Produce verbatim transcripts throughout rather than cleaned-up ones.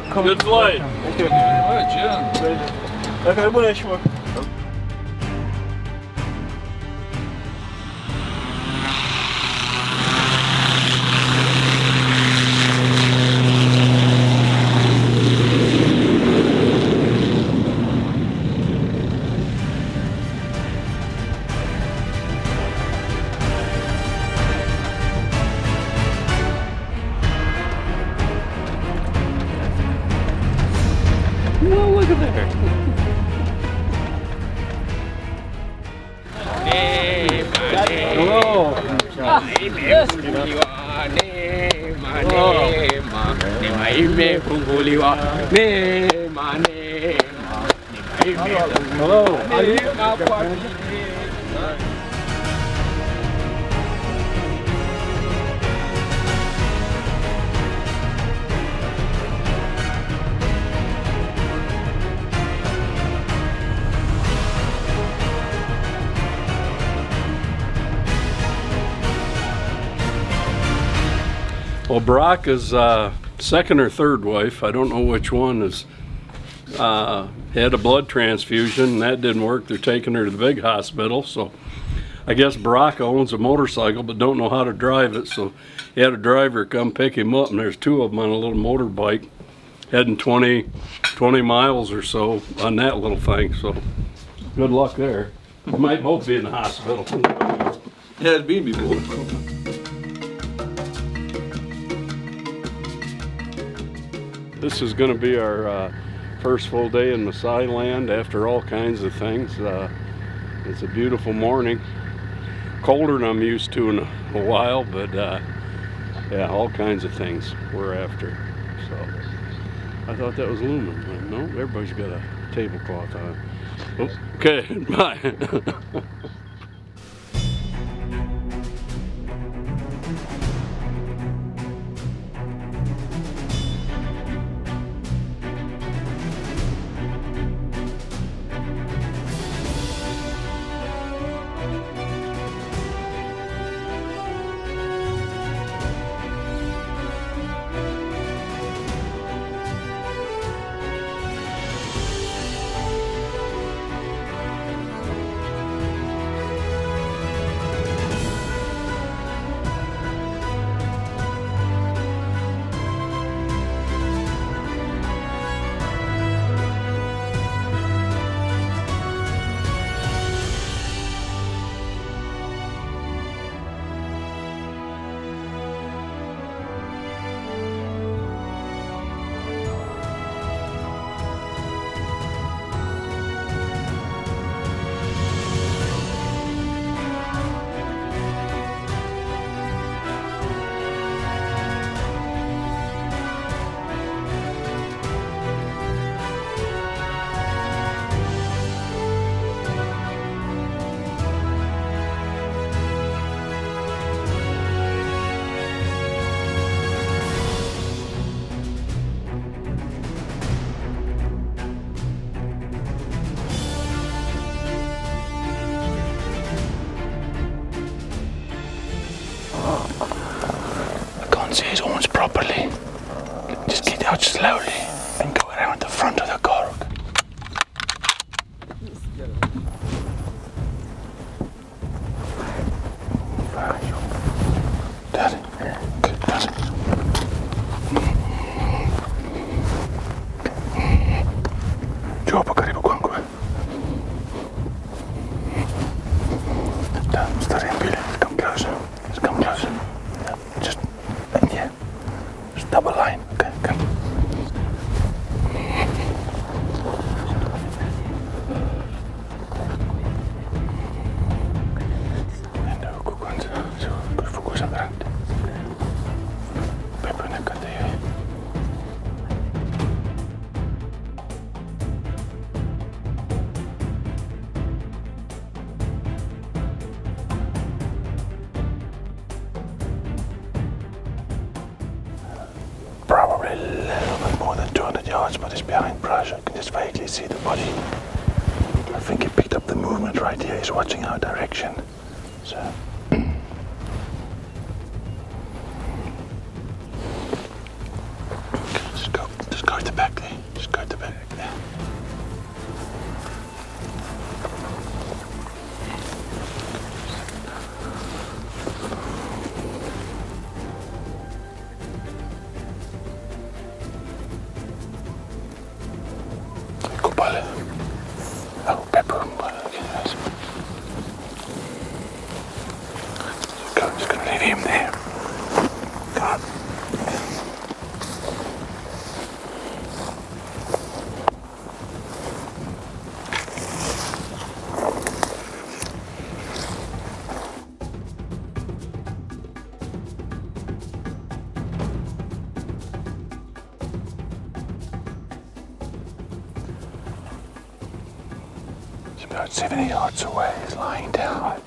welcome. Good flight. Thank you. All right, John. Okay, well, Baraka's uh, second or third wife, I don't know which one, is uh, had a blood transfusion, and that didn't work. They're taking her to the big hospital, so I guess Baraka owns a motorcycle but don't know how to drive it, so he had a driver come pick him up, and there's two of them on a little motorbike heading twenty, twenty miles or so on that little thing, so good luck there. They might both be in the hospital. Yeah, it'd be before. This is going to be our uh, first full day in Masailand after all kinds of things. Uh, it's a beautiful morning. Colder than I'm used to in a, a while, but uh, yeah, all kinds of things we're after. So I thought that was Lumen. No, everybody's got a tablecloth on. Oops. Okay, bye. But it's behind brush. I can just vaguely see the body. I think he picked up the movement right here. He's watching our direction. So. Just go. Just go. go at the back there. Just go at the back there. About seventy yards away, he's lying down.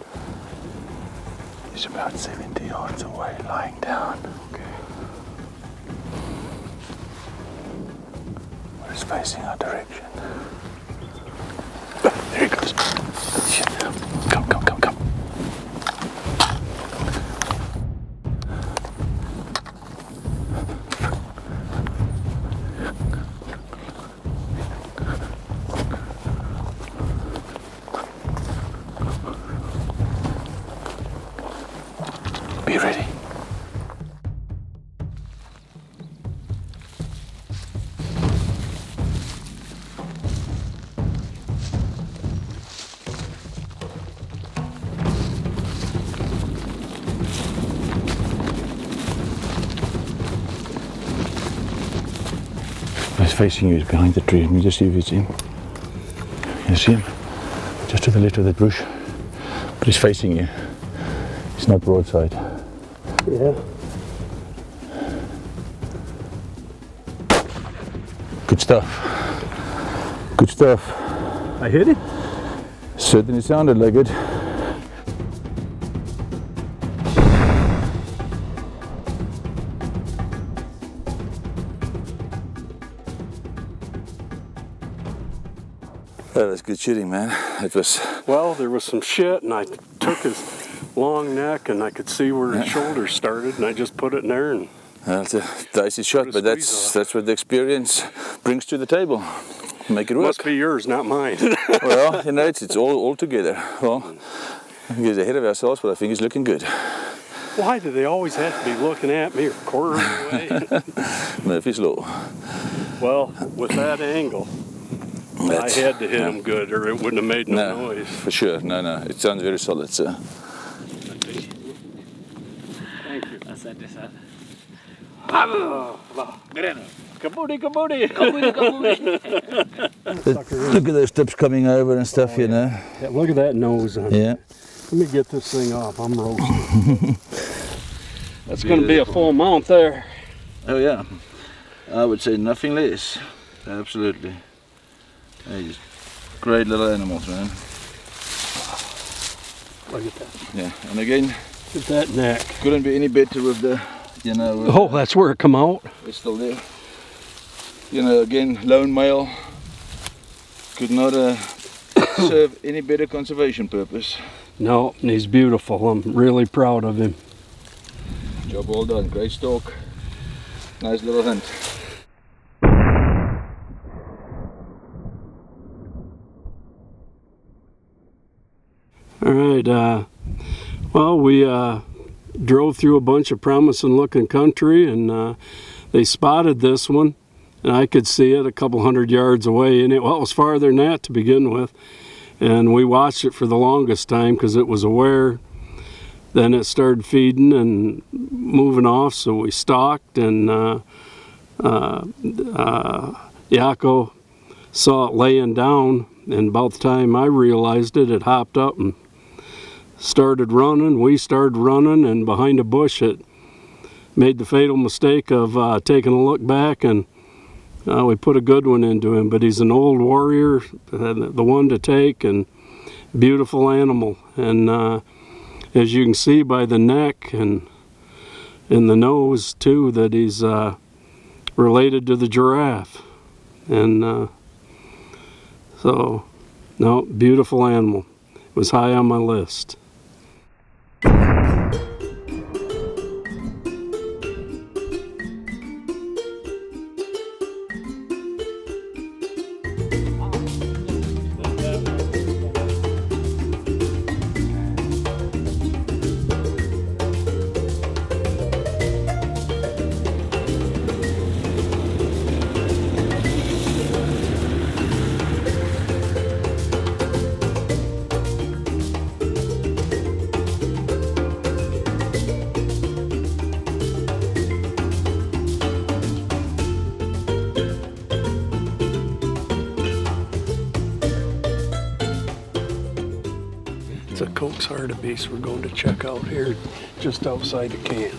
He's about seventy yards away, lying down. Okay. But he's facing our direction. There he goes. Come, come, come, come. Facing you, is behind the tree. Let me just see if it's in. You see him? Just to the left of that bush. But he's facing you. It's not broadside. Yeah. Good stuff. Good stuff. I heard it. Certainly sounded like it. Well, that's good shooting, man. It was. Well, there was some shit, and I took his long neck, and I could see where his yeah. shoulder started, and I just put it in there. And well, it's a dicey shot, but that's off. That's what the experience brings to the table. Make it work. Must be yours, not mine. Well, you know, it's it's all all together. Well, we're ahead of ourselves, but I think it's looking good. Why do they always have to be looking at me or quartering away? Murphy's Law. Well, with that angle. That's, I had to hit no. him good, or it wouldn't have made no, no noise. For sure, no, no. It sounds very solid, sir. Thank you. Kabooty, kabooty, kabooty, kabooty. Look at those tips coming over and stuff, oh, yeah. you know. Yeah, look at that nose. On yeah. It. Let me get this thing off. I'm roasting. That's going to be a full mount there. Oh yeah, I would say nothing less. Absolutely. They're just great little animals, man. Look at that. Yeah, and again, look at that neck. Couldn't be any better with the, you know. Oh, uh, that's where it come out. It's still there. You know, again, lone male. Could not uh, serve any better conservation purpose. No, and he's beautiful. I'm really proud of him. Job well done. Great stalk. Nice little hunt. All right, uh, well, we uh, drove through a bunch of promising looking country, and uh, they spotted this one, and I could see it a couple hundred yards away, and it, well, it was farther than that to begin with, and we watched it for the longest time because it was aware. Then it started feeding and moving off, so we stalked, and uh, uh, uh, Yako saw it laying down, and about the time I realized it, it hopped up and started running. We started running, and behind a bush it made the fatal mistake of uh, taking a look back, and uh, we put a good one into him. But he's an old warrior, the one to take, and beautiful animal. And uh, as you can see by the neck and in the nose too, that he's uh, related to the giraffe. And uh, so, no, beautiful animal. It was high on my list. the Coke's hartebeest we're going to check out here just outside the camp.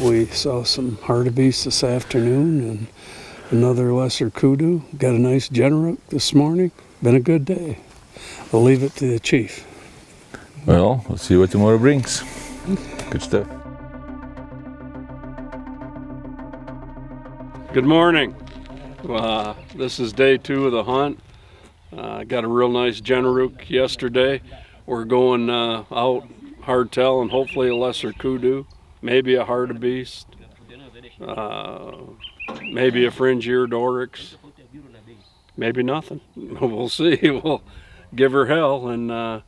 We saw some hartebeest this afternoon and another lesser kudu. Got a nice gerenuk this morning. Been a good day. I'll leave it to the chief. Well, we'll see what tomorrow brings. Good stuff. Good morning. Uh, this is day two of the hunt. I uh, got a real nice gerenuk yesterday. We're going uh, out hardtail and hopefully a lesser kudu, maybe a hartebeest, uh, maybe a Fringe-Eared Oryx, maybe nothing. We'll see. We'll give her hell and uh,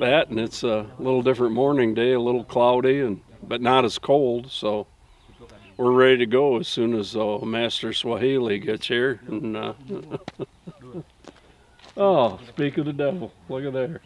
that, and it's a little different morning day, a little cloudy, and but not as cold, so we're ready to go as soon as uh, Master Swahili gets here. And, uh, oh, speak of the devil, look at there.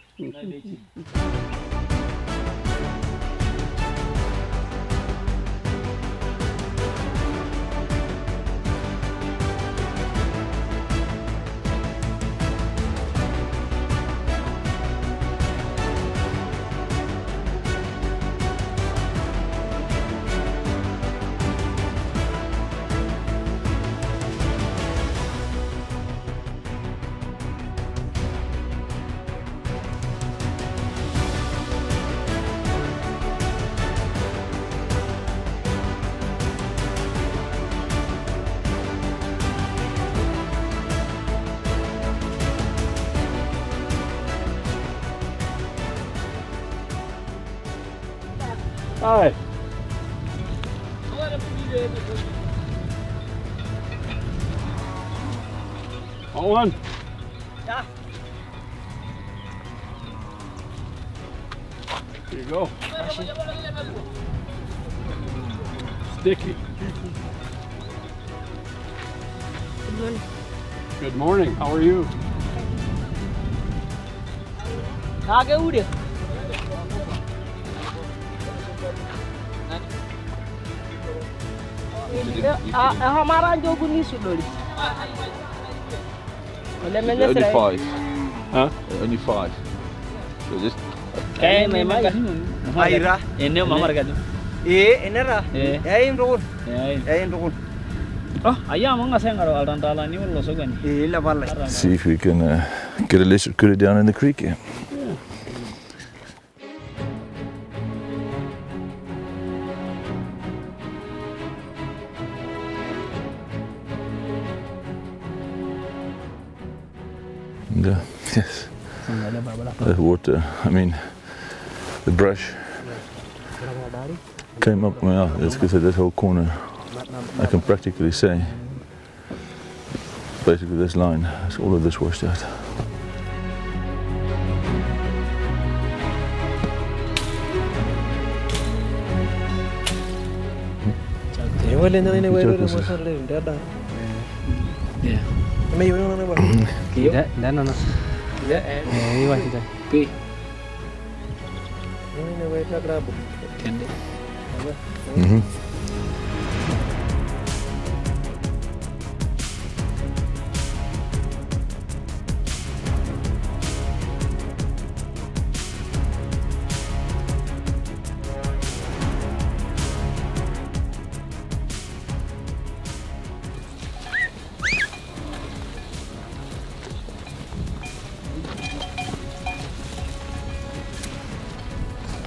Hi. All one. Yeah. Here you go. Sticky. Good morning. Good morning. How are you? How are you? Only five. Huh? Only five. So just. Hey, my mother. Aira. Enne mama ragadu. Eh, enne ra. Eh, ayin rogun. Eh, ayin rogun. Oh, ayah manga sengaro alantala ni ullo sogani. Eh, illa balla. See if we can uh, get a lesser kudu down in the creek here. Uh, yes, the water, I mean, the brush came up my arm. That's because of that whole corner. I can practically say, basically this line, it's all of this washed out. Yeah. Mấy vô nó nó bự. Kì đó, đó nó nó. Dạ em. Đi qua đi. Kì. Nó về ra ra bự. Thiệt đấy. Ừ.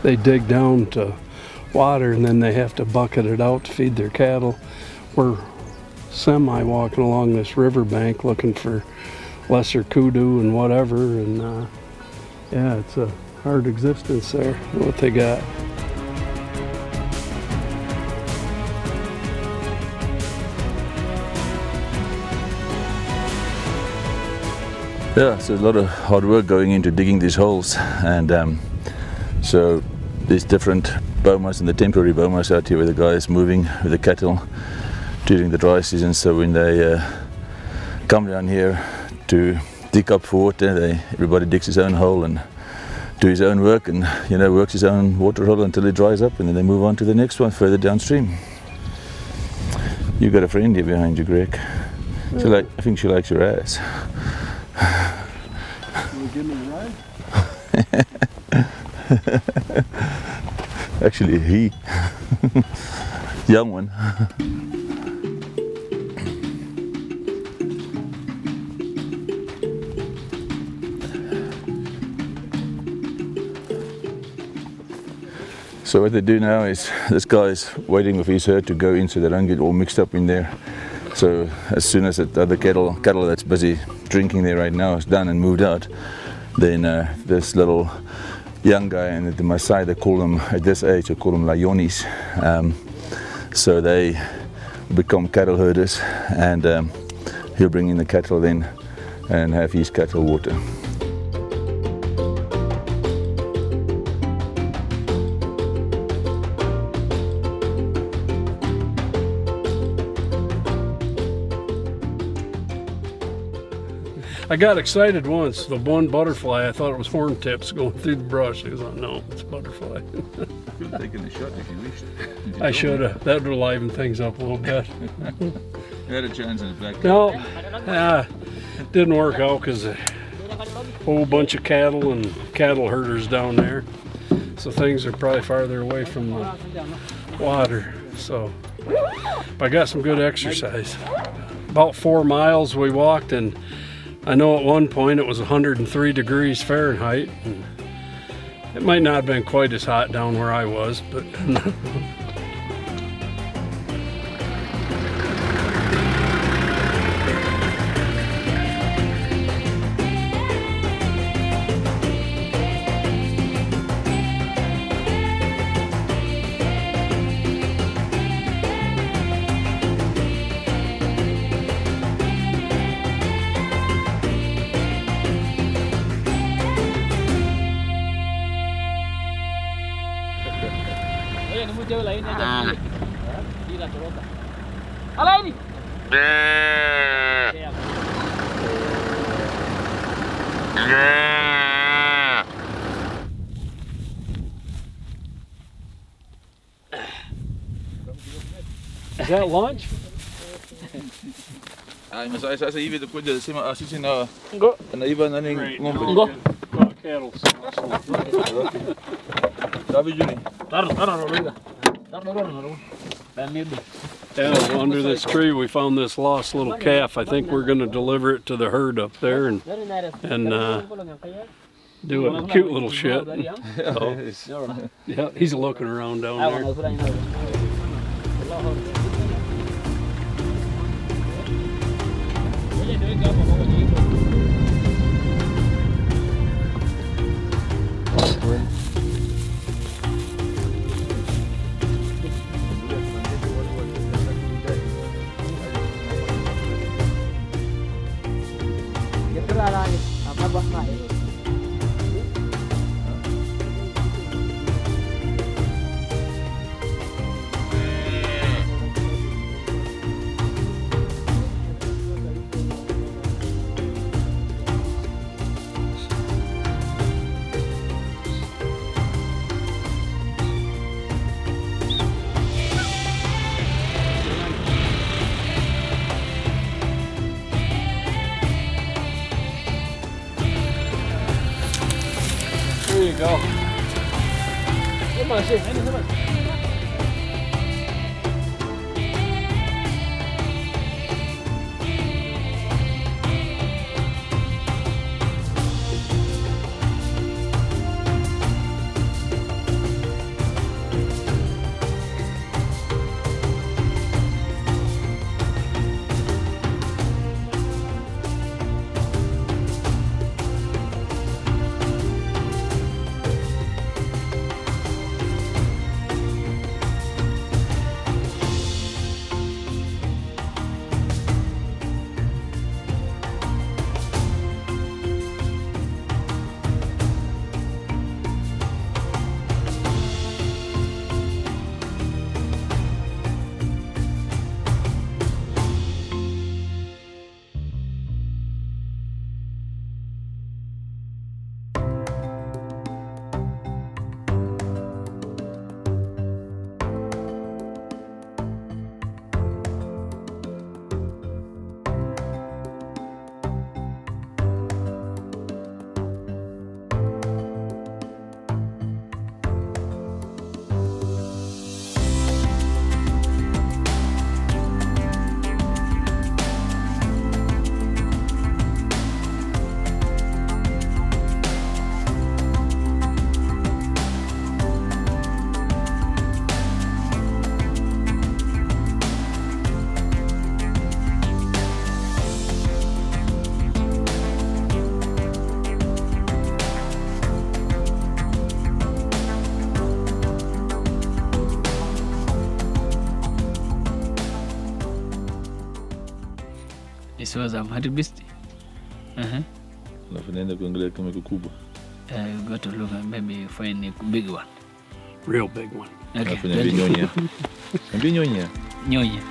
they dig down to water and then they have to bucket it out to feed their cattle. We're semi walking along this riverbank looking for lesser kudu and whatever, and uh, yeah, it's a hard existence there, what they got. Yeah, so a lot of hard work going into digging these holes, and um, so there's different bomas and the temporary bomas out here where the guy is moving with the cattle during the dry season. So when they uh, come down here to dig up for water, they, everybody digs his own hole and do his own work, and you know, works his own water hole until it dries up, and then they move on to the next one further downstream. You've got a friend here behind you, Greg. Yeah. She like, I think she likes your ass. Will you give me a ride? Actually, he. Young one. So what they do now is this guy is waiting with his herd to go in so they don't get all mixed up in there. So as soon as the other cattle, cattle that's busy drinking there right now is done and moved out, then uh, this little young guy, and the Maasai, they call them, at this age, they call them layonis. Um, so they become cattle herders, and um, he'll bring in the cattle then and have his cattle water. I got excited once, the one butterfly, I thought it was horn tips going through the brush. I was like, no, it's a butterfly. You could have taken a shot if you wished. You I should have. That would liven things up a little bit. You had a chance in the back. No, uh, it didn't work out because a whole bunch of cattle and cattle herders down there. So things are probably farther away from the water. So, but I got some good exercise. About four miles we walked, and I know at one point it was one hundred three degrees Fahrenheit. And it might not have been quite as hot down where I was, but. Is that lunch? I must say, I say, even the good, the same as you know, and even running. Go. Cattle. David, Juni. Dar, dar, dar, dar, dar, dar, dar. Under this tree, we found this lost little calf. I think we're going to deliver it to the herd up there, and and. Uh, Do a cute little shit. So, yeah, he's looking around down there. There you go. Come on, sit. Come on. sio za maribisti. Uh-huh. Na tunaenda kuangalia kama kikubwa. Eh, uh, got to look and maybe find a big one. Real big one. Okay. Na vinyonya. Vinyonya. Nyonya.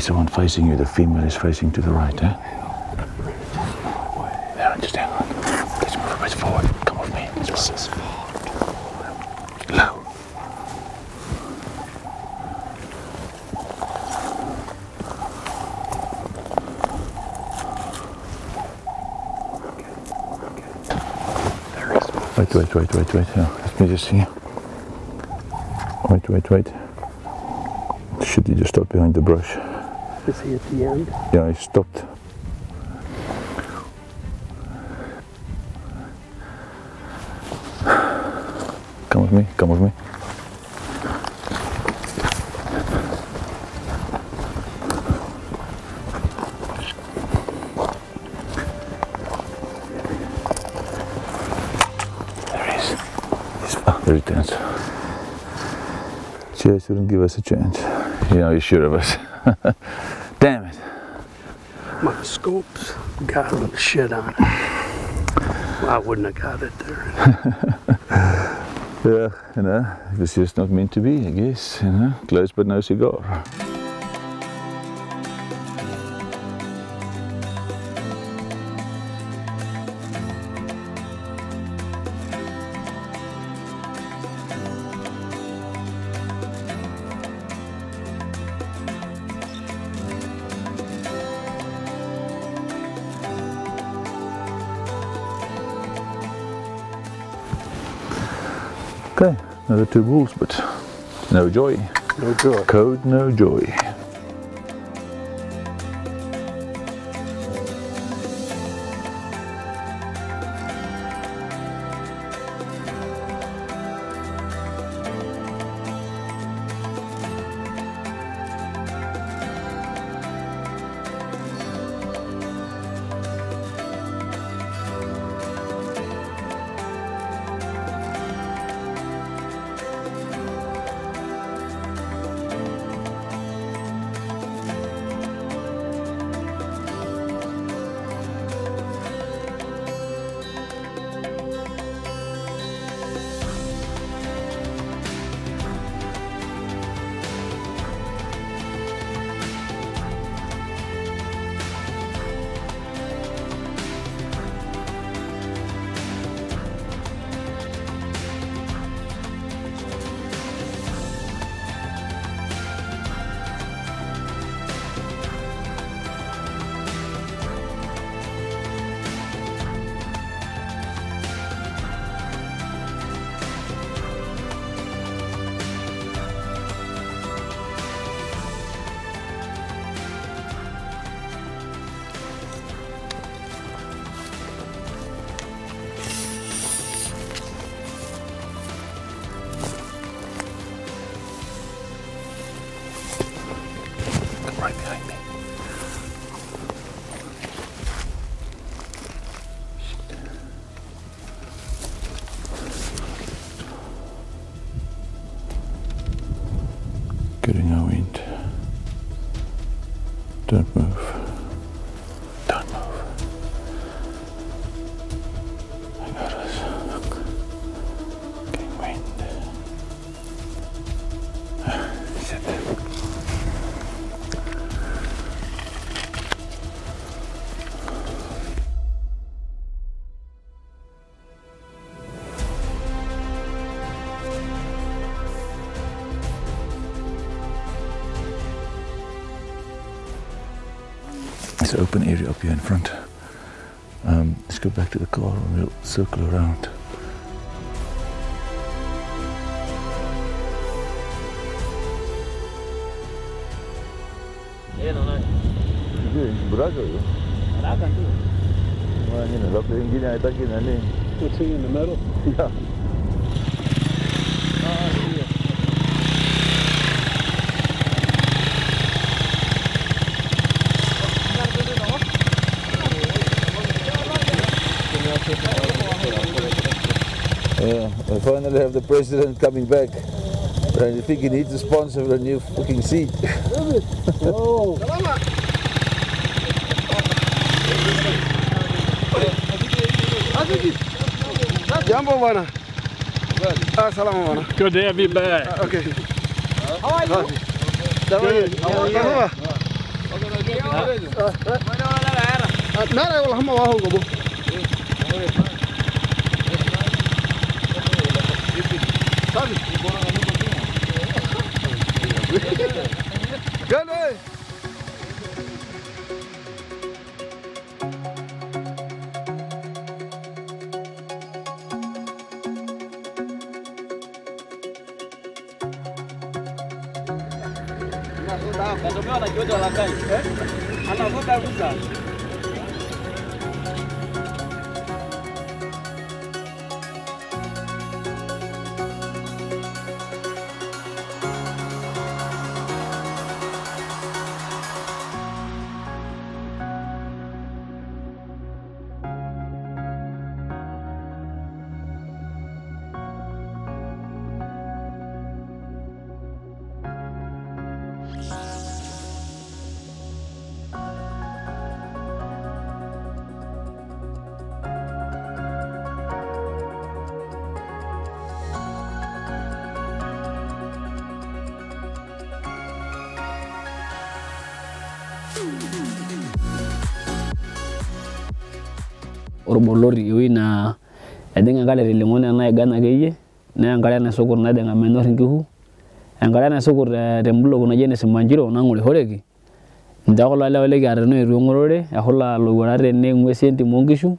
Someone facing you, the female is facing to the right, eh? There, just hang on. Let's move a bit forward. Come with me. This is low. Wait, wait, wait, wait, wait. Oh, let me just see. Wait, wait, wait. Should he just stop behind the brush? Is he at the end? Yeah, he stopped. Come with me, come with me. There he is. Ah, there he turns. She shouldn't give us a chance. Yeah, he's sure of us. Damn it. My scope's got a shit on it. Well, I wouldn't have got it there. Yeah, you know, it was just not meant to be, I guess, you know. Close but no cigar. Okay, another two bulls, but no joy. No joy. Code no joy. Don't move. Don't move. I got us. Look. Getting wind. Ah, sit there. This open area up here in front. Um, let's go back to the car and we'll circle around. Yeah, no, no. You're in Baraka, you? Baraka, too. Well, you know, doctor, you know, back in, I mean. What's he in the middle? Yeah. We finally have the president coming back, and I think he needs a sponsor for a new fucking seat. Whoa. Good to have you back. Okay. How are you? Good. How are you? How are you? How are you? Good day. Orbolori yuina edinga galere limone na igana keye na ngala na sokor na denga menor ngihu ngala na sokor rembulo kuna jene simanjiro na ngule horeki ndakola la ole gare no irungorore ahola lugorare ne ngwesenti mongishu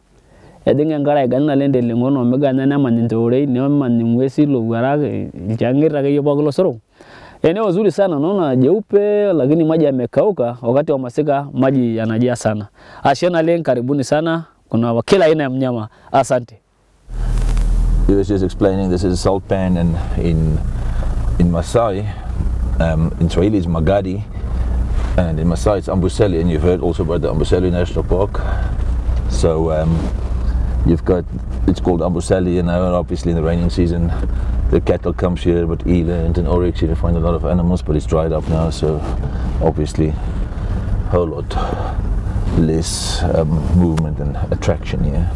edinga ngala igana lende lingono megana na manintore ne maningwesi lugorage jangira keye bagolo soro. Eneo zuri sana, naona jeupe lakini maji yamekauka. Wakati wa masika maji yanajaa sana. Ashana len karibuni sana. Kuna kila aina ya mnyama. Asante. He was just explaining this is a salt pan, and in in Maasai, um, in Swahili it's Magadi, and in Maasai it's Amboseli, and you've heard also about the Amboseli National Park. So um, you've got, it's called Amboseli, and now obviously in the raining season the cattle comes here, but eland and oryx, you can find a lot of animals, but it's dried up now, so obviously a whole lot less um, movement and attraction here.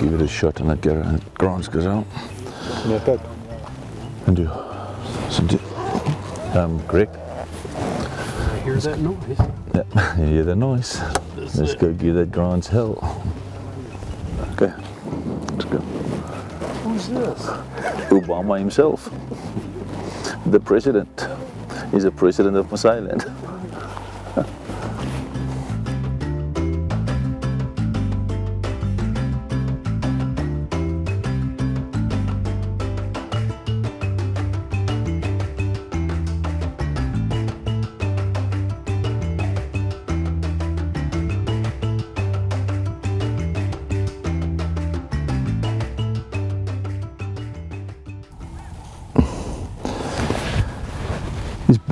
Give it a shot on a Grant's Gazelle. And do um, Greg. I hear that noise. Yeah, you hear the noise. That's let's it. Go give that Grant's hell. Okay, let's go. Who's this? Obama himself. The president. He's the president of Masailand.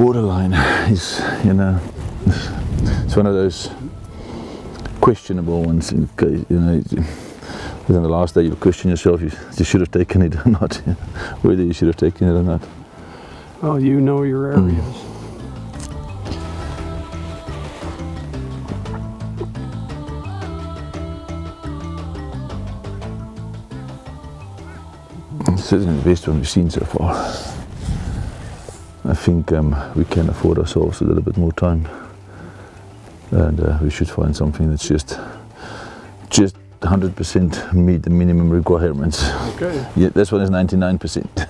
borderline is, you know, it's one of those questionable ones. In case, you know, within the last day you'll question yourself, you, you should have taken it or not, whether you should have taken it or not. Well, you know your areas. Mm. Certainly the best one we've seen so far. I think um, we can afford ourselves a little bit more time, and uh, we should find something that's just just one hundred percent meet the minimum requirements. Okay. Yeah, this one is ninety-nine percent.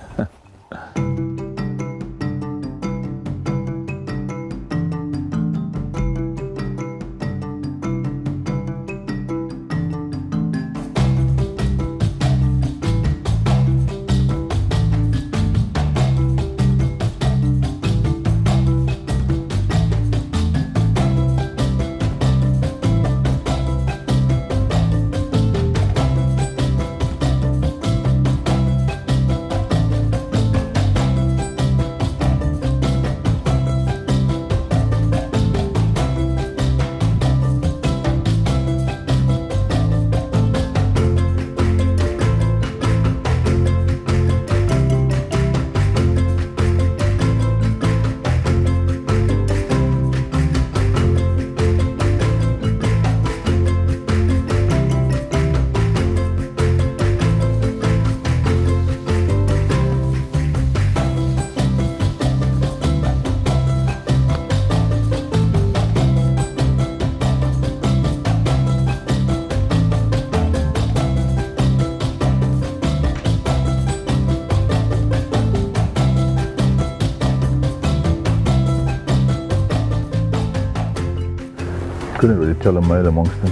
Couldn't really tell a mile amongst them.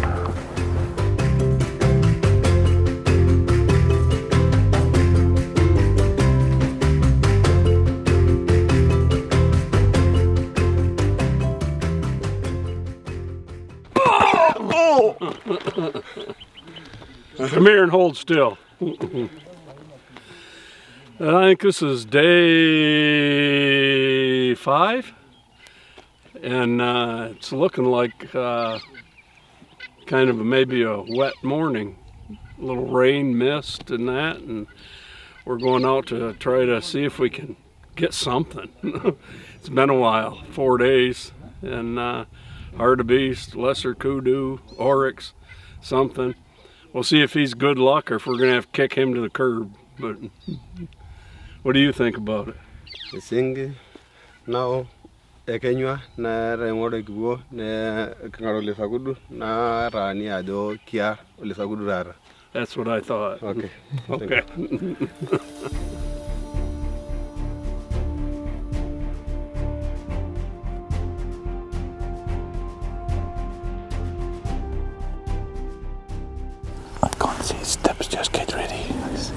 Oh! Come here and hold still. I think this is day five. And uh, it's looking like uh, kind of maybe a wet morning, a little rain, mist and that, and we're going out to try to see if we can get something. It's been a while, four days, and uh, hartebeest, lesser kudu, oryx, something. We'll see if he's good luck or if we're going to have to kick him to the curb. But what do you think about it? I think now. Kenya na remore kibwo na kangaro lesagudu na rani ajo kia lesagudu rara. That's what I thought. Okay. Okay. I can't see steps. Just get ready. I see.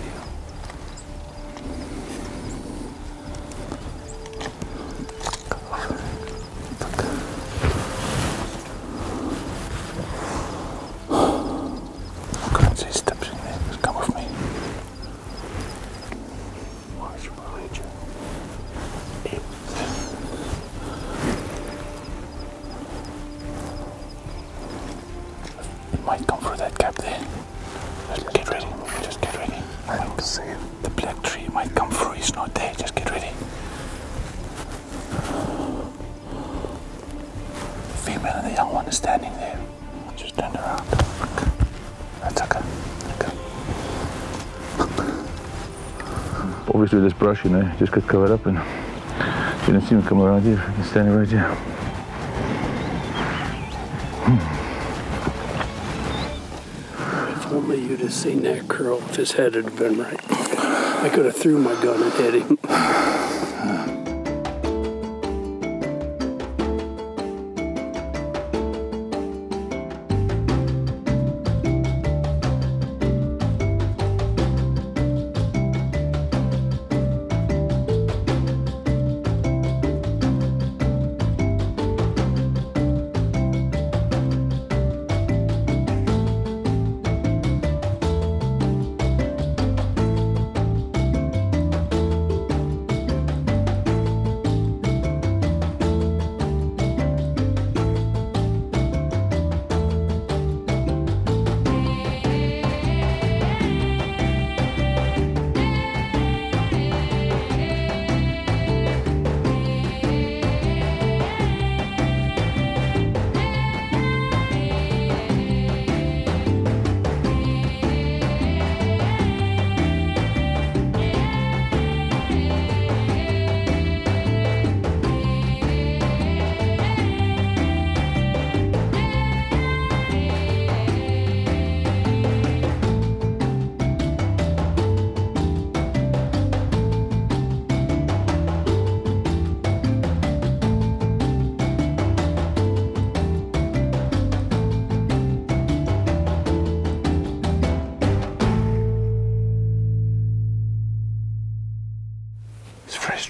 Obviously with this brush, you know, just got covered up and you don't see him come around here. He's standing right here. If only you'd have seen that curl if his head had been right. I could have threw my gun and hit him.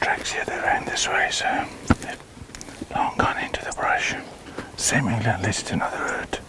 tracks here, they ran this way, so they've long gone into the brush. Seemingly leads to another route.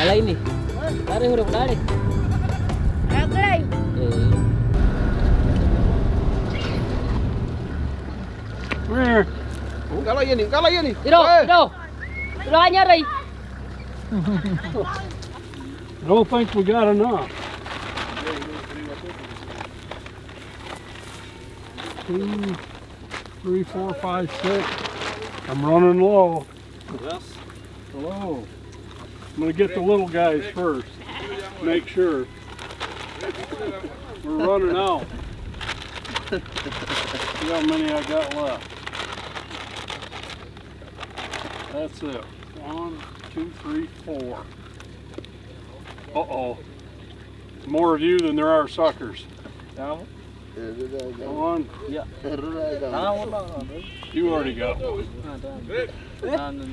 Kalau ini, dari huruf dari. Dari. Wih, kalau ini, kalau ini. Ido, ido, ido hanya dari. No thanks, we got enough. Two, three, four, five, six. I'm running low. Yes, low. I'm going to get the little guys first, make sure. We're running out. See how many I got left. That's it. One, two, three, four. Uh-oh. More of you than there are suckers. One. Yeah. You already got one.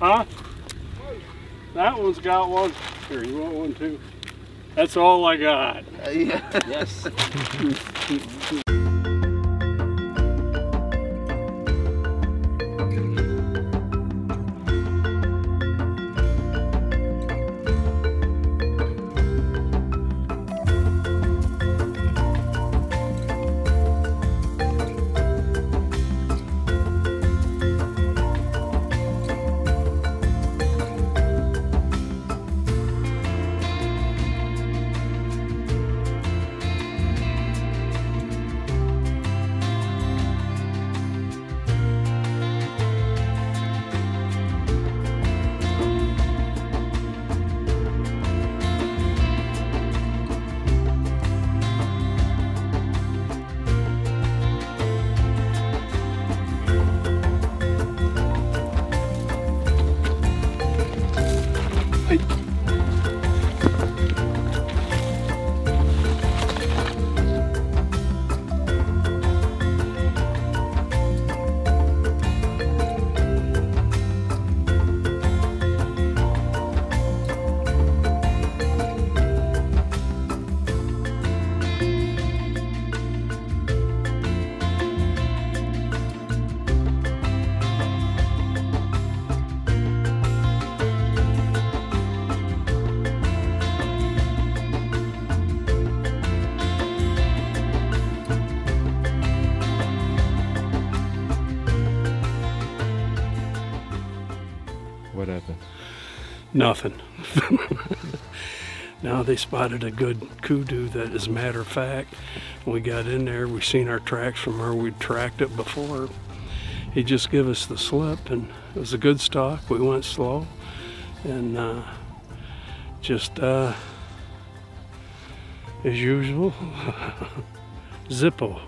Huh? That one's got one. Here, you want one too? That's all I got. Uh, yeah. Yes. Nothing. Now they spotted a good kudu that, as a matter of fact, we got in there, we seen our tracks from where we tracked it before, he'd just give us the slip, and it was a good stalk. We went slow, and uh, just uh, as usual, Zippo.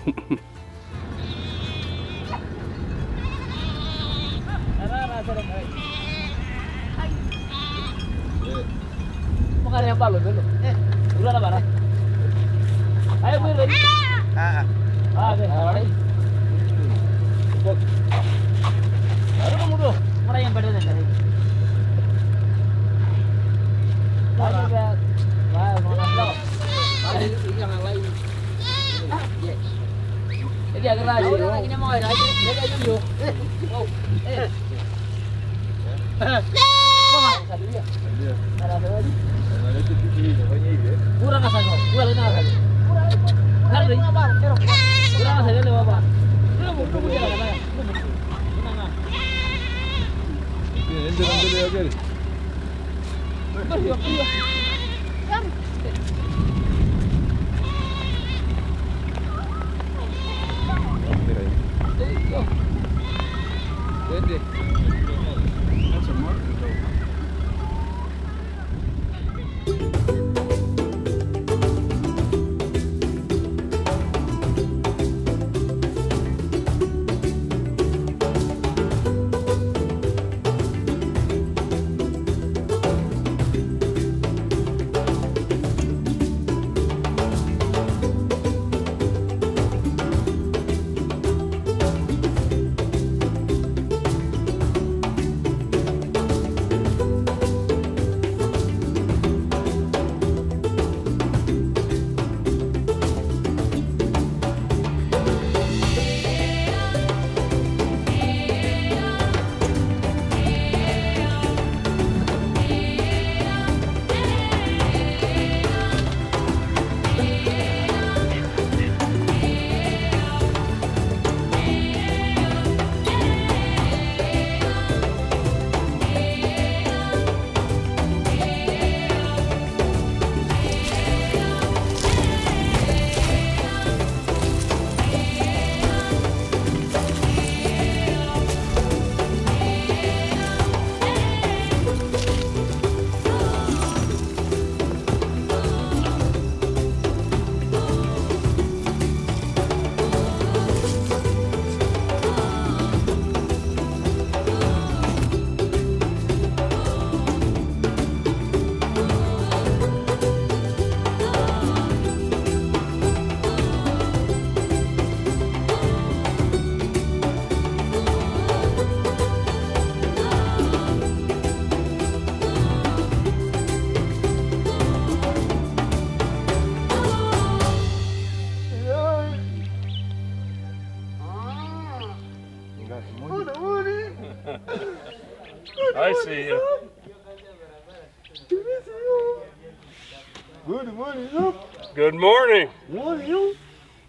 Good morning. Morning.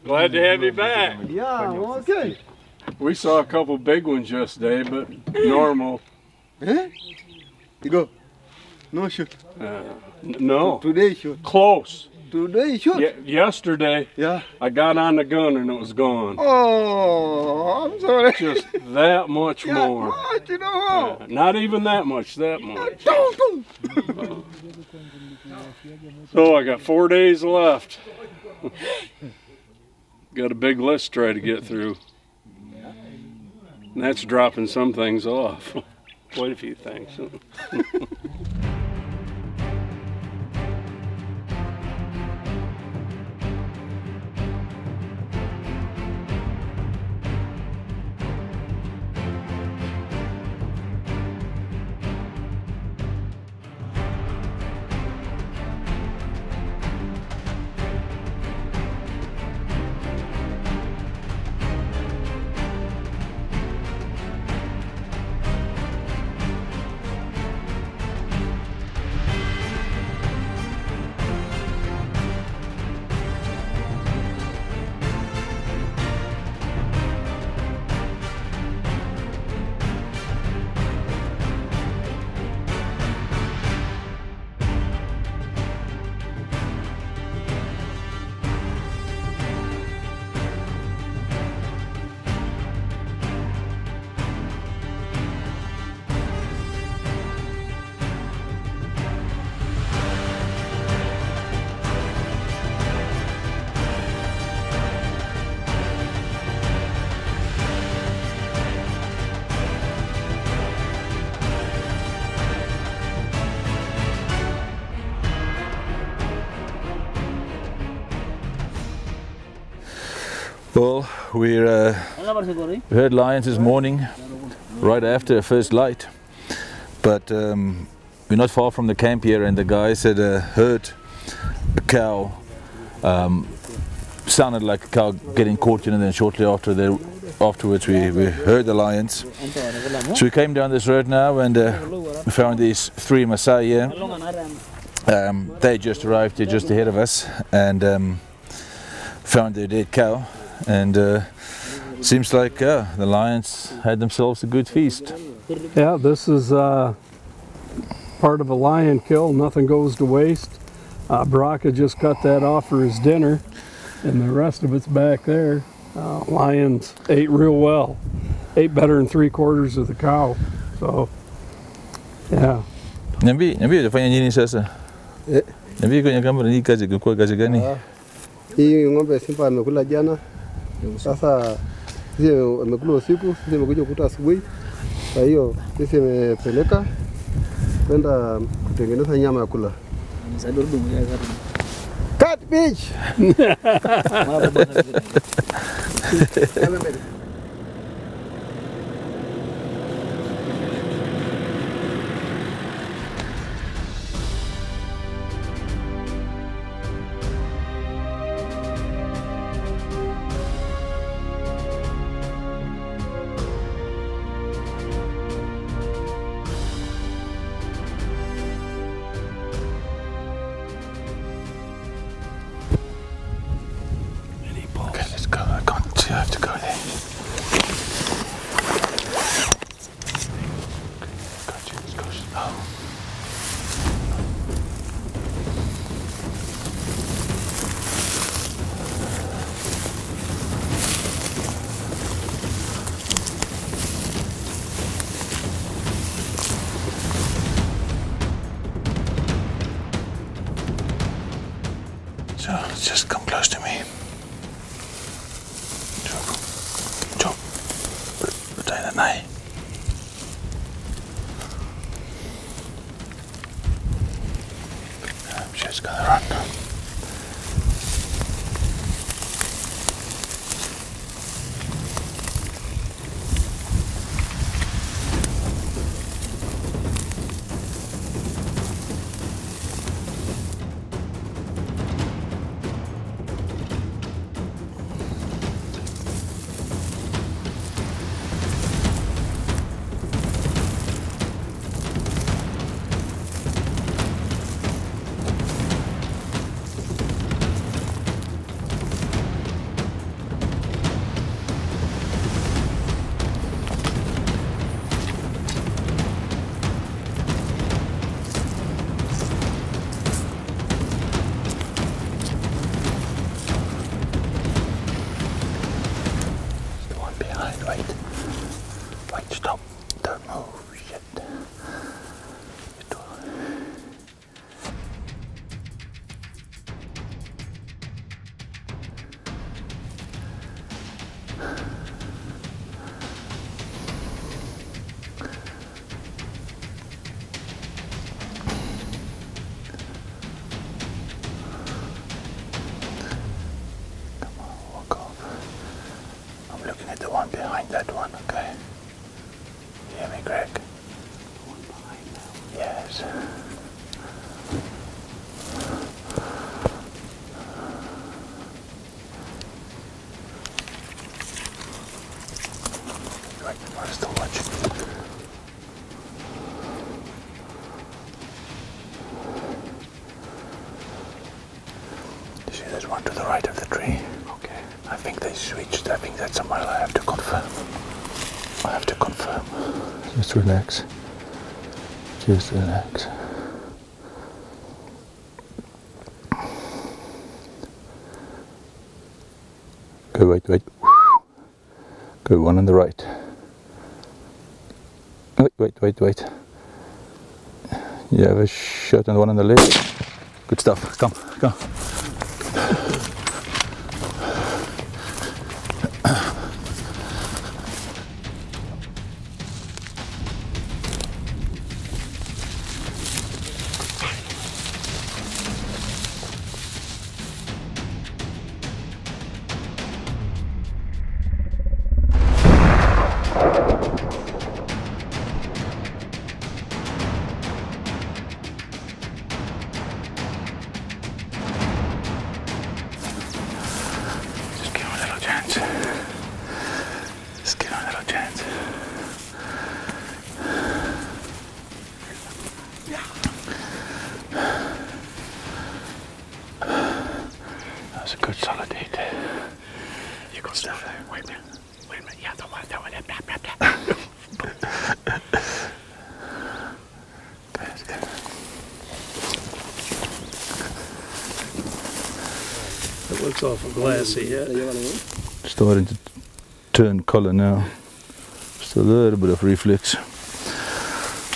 Glad to have you back. Yeah, okay. We saw a couple big ones yesterday, but normal. Eh? You go. No shoot. Uh, no. Today shoot. Close. Today shoot. Ye yesterday. Yeah. I got on the gun and it was gone. Oh, I'm sorry. Just that much yeah, more. Much, you know. Yeah, not even that much. That much. uh, So I got four days left. Got a big list to try to get through. And that's dropping some things off. Quite a few things. Well, we're, uh, we heard lions this morning, right after first light, but um, we're not far from the camp here, and the guys had uh, heard a cow, um, sounded like a cow getting caught, and then shortly after they, afterwards we, we heard the lions. So we came down this road now and uh, we found these three Maasai here. Um, they just arrived here just ahead of us and um, found their dead cow. And uh, seems like uh, the lions had themselves a good feast. Yeah, this is uh, part of a lion kill. Nothing goes to waste. Uh, Baraka just cut that off for his dinner, and the rest of it's back there. Uh, lions ate real well. Ate better than three quarters of the cow. So, yeah. Nambi, nambi, unafanya nini sasa? Nambi kwenye kamera ni kazi kwa kazi gani? Hii ng'ombe Simba amekula jana. Sasa sisi amekula usiku, sisi tumekuja kukuta asubuhi. Kwa hiyo sisi tumepeleka kwenda kutengeneza nyama ya kula. Cut bitch. Just come close to me. Chop, chop, retain that knife. I'm just gonna run. Just relax. Just relax. Go wait, wait. Go one on the right. Wait, wait, wait, wait. You have a shot and one on the left. Good stuff. Come, come. goes down. Wait a minute. Wait a minute. Yeah, the one, that one. That one. It looks awful glassy, yeah. Starting to turn colour now. Just a little bit of reflex.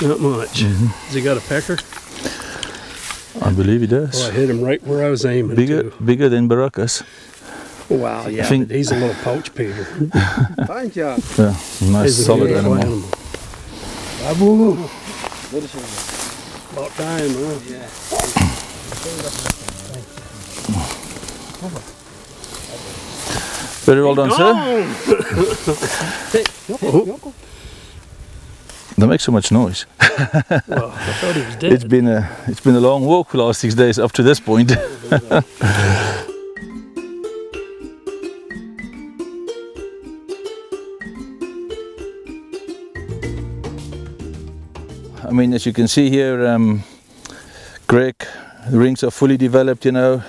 Not much. Mm-hmm. Has he got a pecker? I believe he does. Oh, I hit him right where I was aiming. Bigger, to. bigger than Baraka's. Wow, yeah. I think he's a little poach peter. Fine job. Yeah, nice solid animal. animal. Babu. What is it? About time, huh? Yeah. Very well done, no. sir. Oh. Don't make so much noise. Well, I thought he was dead. It's been a it's been a long walk the last six days up to this point. I mean, as you can see here, um, Greg, the rings are fully developed. You know,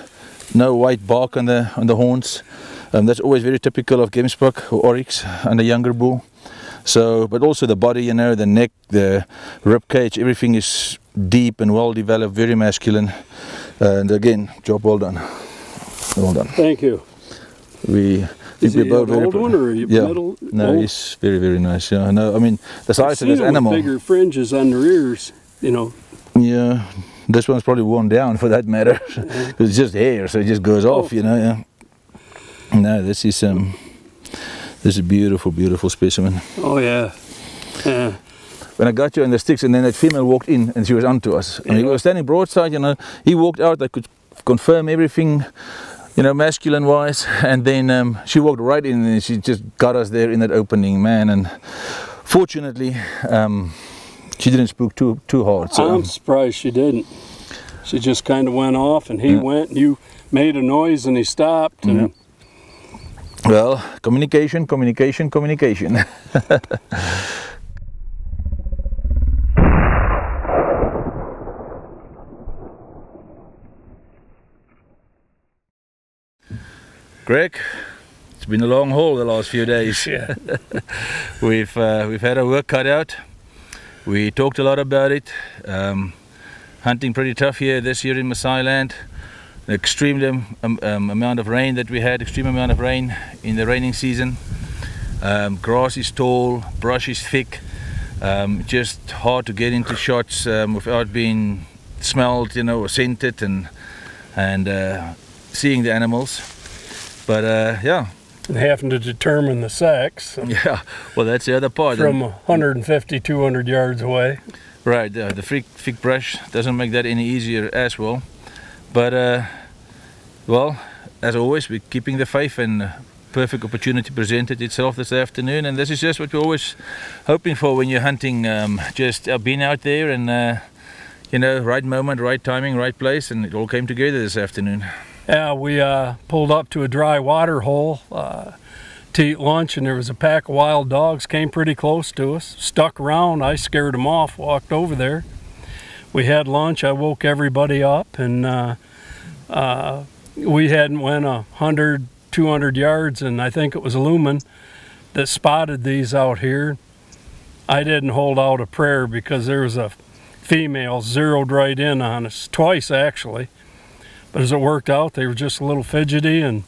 no white bark on the on the horns. Um, that's always very typical of Gemsbok or Oryx and the younger bull. So, but also the body, you know, the neck, the rib cage, everything is deep and well developed, very masculine. Uh, and again, job well done. Well done. Thank you. We is he an old very one or are you yeah. middle? No, old? He's very very nice. Yeah, no, I mean the size I've of this animal. With bigger fringes on their ears, you know. Yeah, this one's probably worn down for that matter. It's just hair, so it just goes oh. off, you know. Yeah. No, this is um, this is a beautiful, beautiful specimen. Oh yeah, yeah. When I got you on the sticks, and then that female walked in, and she was onto us. Yeah. And we were standing broadside, you know. He walked out. I could confirm everything, you know, masculine-wise. And then um, she walked right in, and she just got us there in that opening, man. And fortunately, um, she didn't spook too too hard. So, I'm um, surprised she didn't. She just kind of went off, and he yeah. went, and you made a noise, and he stopped, and. Mm-hmm. Well, communication, communication, communication. Greg, it's been a long haul the last few days. Yeah. We've uh, we've had our work cut out. We talked a lot about it. Um, hunting pretty tough here this year in Masailand. Extreme um, um, amount of rain that we had, extreme amount of rain in the raining season. Um, grass is tall, brush is thick, um, just hard to get into shots um, without being smelled, you know, or scented and and uh, seeing the animals. But uh, yeah. And having to determine the sex. Yeah, well that's the other part. From one fifty, two hundred yards away. Right, uh, the thick, thick brush doesn't make that any easier as well. But uh, well, as always, we're keeping the faith, and uh, perfect opportunity presented itself this afternoon, and this is just what we're always hoping for when you're hunting. Um, just uh, being out there, and uh, you know, right moment, right timing, right place, and it all came together this afternoon. Yeah, we uh, pulled up to a dry water hole uh, to eat lunch, and there was a pack of wild dogs came pretty close to us, stuck around. I scared them off, walked over there. We had lunch. I woke everybody up, and uh, uh, we hadn't went a hundred, two hundred yards, and I think it was Lumen that spotted these out here. I didn't hold out a prayer because there was a female zeroed right in on us twice actually. But as it worked out, they were just a little fidgety, and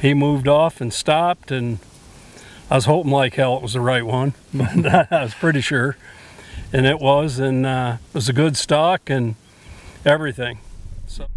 he moved off and stopped. And I was hoping like hell it was the right one, but I was pretty sure. And it was, and uh, it was a good stock and everything. So.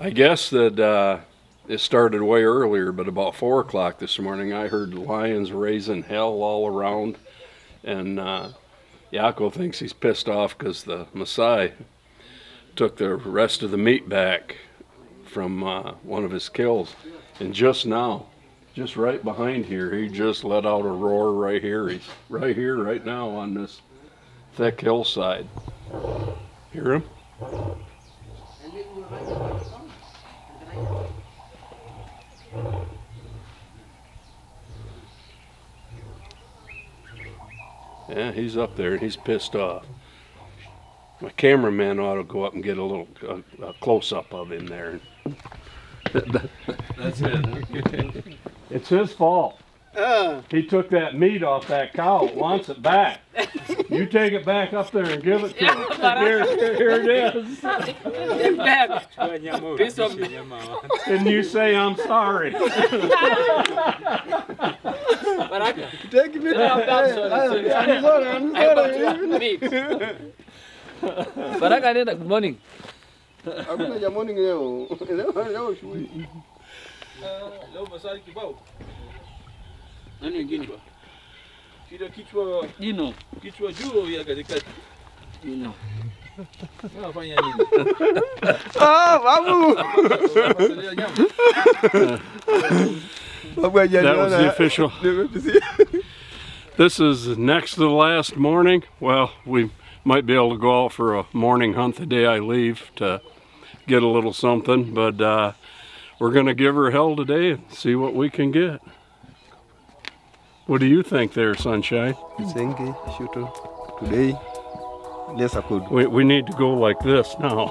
I guess that uh, it started way earlier, but about four o'clock this morning, I heard the lions raising hell all around, and uh, Yako thinks he's pissed off because the Maasai took the rest of the meat back from uh, one of his kills. And just now, just right behind here, he just let out a roar right here. He's right here, right now, on this thick hillside. Hear him? Yeah, he's up there and he's pissed off. My cameraman ought to go up and get a little a, a close-up of him there. That's it. It's his fault. Uh. He took that meat off that cow, wants it back. You take it back up there and give it to him. Here, here it is. And you say, I'm sorry. Baraka. Take it back. Baraka, good morning. Good morning. That was the official. This is next to the last morning. Well, we might be able to go out for a morning hunt the day I leave to get a little something, but uh, we're going to give her hell today and see what we can get. What do you think there, Sunshine? Today, yes, I could. We, we need to go like this now.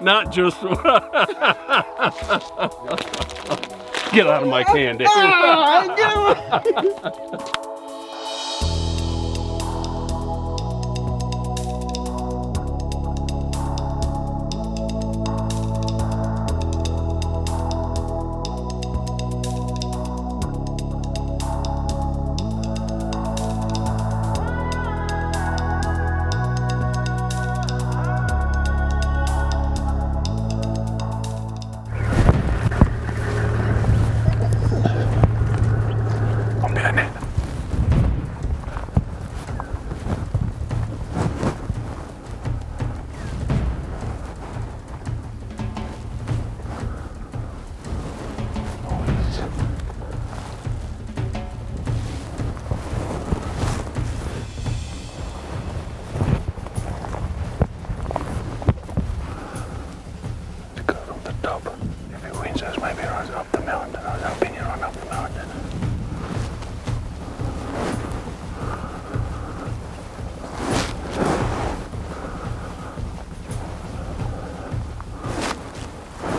Not just... Get out of my candy.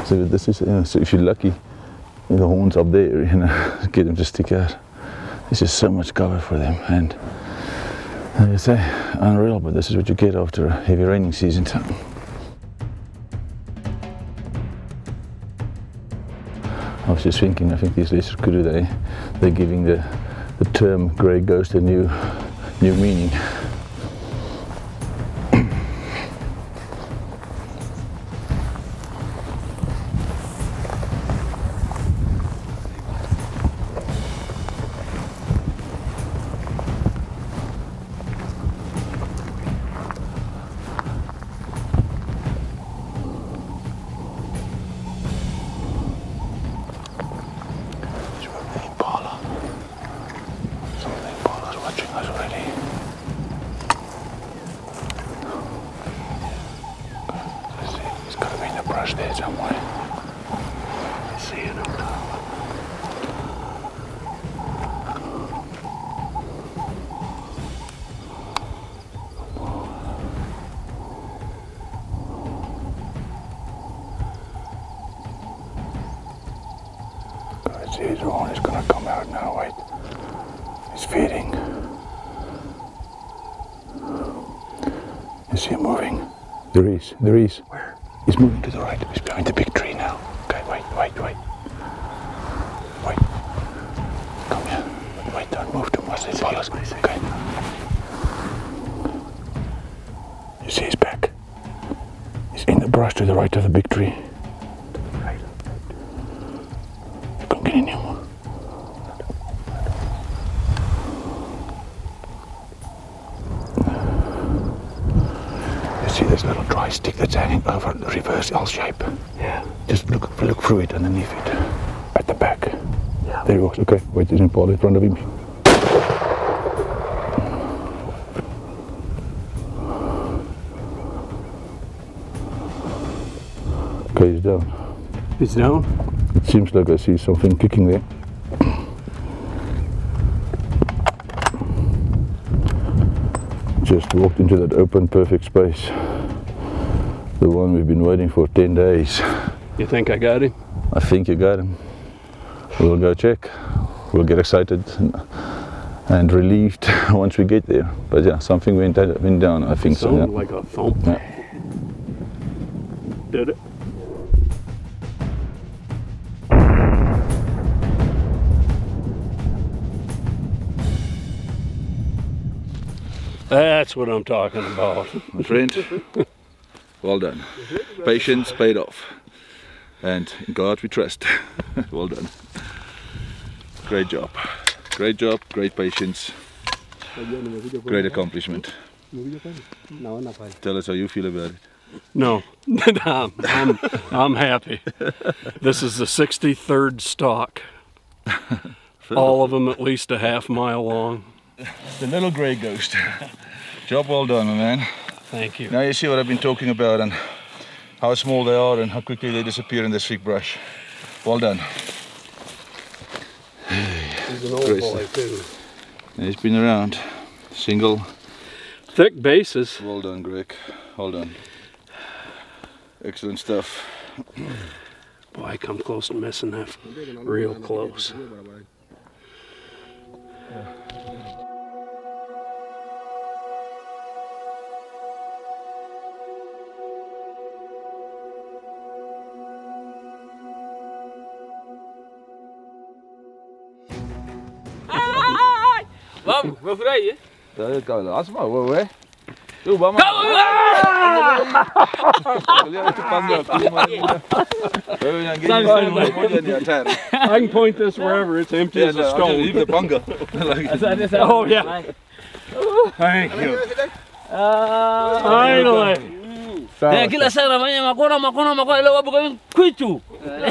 So this is, you know, so if you're lucky, the horns up there, you know, get them to stick out. There's just so much cover for them, and like I say, unreal. But this is what you get after a heavy raining season. I was just thinking, I think these Lesser Kudu, they they're giving the the term grey ghost a new new meaning. There is. Where? He's moving to the right. He's behind the big tree now. Okay, wait, wait, wait. Wait. Come here. Wait, don't Move towards the impalas. Okay. You see his back. He's in the brush to the right of the big tree. You can't get in him. You see this little dry stick that's hanging over the reverse L shape? Yeah. Just look, look through it underneath it. At the back. Yeah. There he was. Okay. Wait, there's an impala in front of him. He's down. He's down? It seems like I see something kicking there. Just walked into that open, perfect space. The one we've been waiting for ten days. You think I got him? I think you got him. We'll go check. We'll get excited and, and relieved once we get there. But yeah, something went, went down, I think. Sounded so, yeah. Like a thump. Yeah. Did it? That's what I'm talking about. My friend, well done. Patience paid off. And in God we trust. Well done. Great job. Great job, great patience. Great accomplishment. Tell us how you feel about it. No, I'm, I'm, I'm happy. This is the sixty-third stalk. All of them at least a half mile long. The little grey ghost. Job well done, my man. Thank you. Now you see what I've been talking about and how small they are and how quickly they disappear in this thick brush. Well done. He's an old Grace. boy too. He's been around. Single. Thick bases. Well done, Greg. Well done. Excellent stuff. Boy, I come close to missing that. Real close. Yeah. Vamos, vamos por aí, hein? Tá, cara, nossa, mas ué, ué. Tu, vamos. I can point this wherever, it's empty yeah, as a stone. Leave the bunga. Oh, yeah. Thank you. Finally. Yeah, kila sana fanya makona makona makona ile wabu kwenye kitu.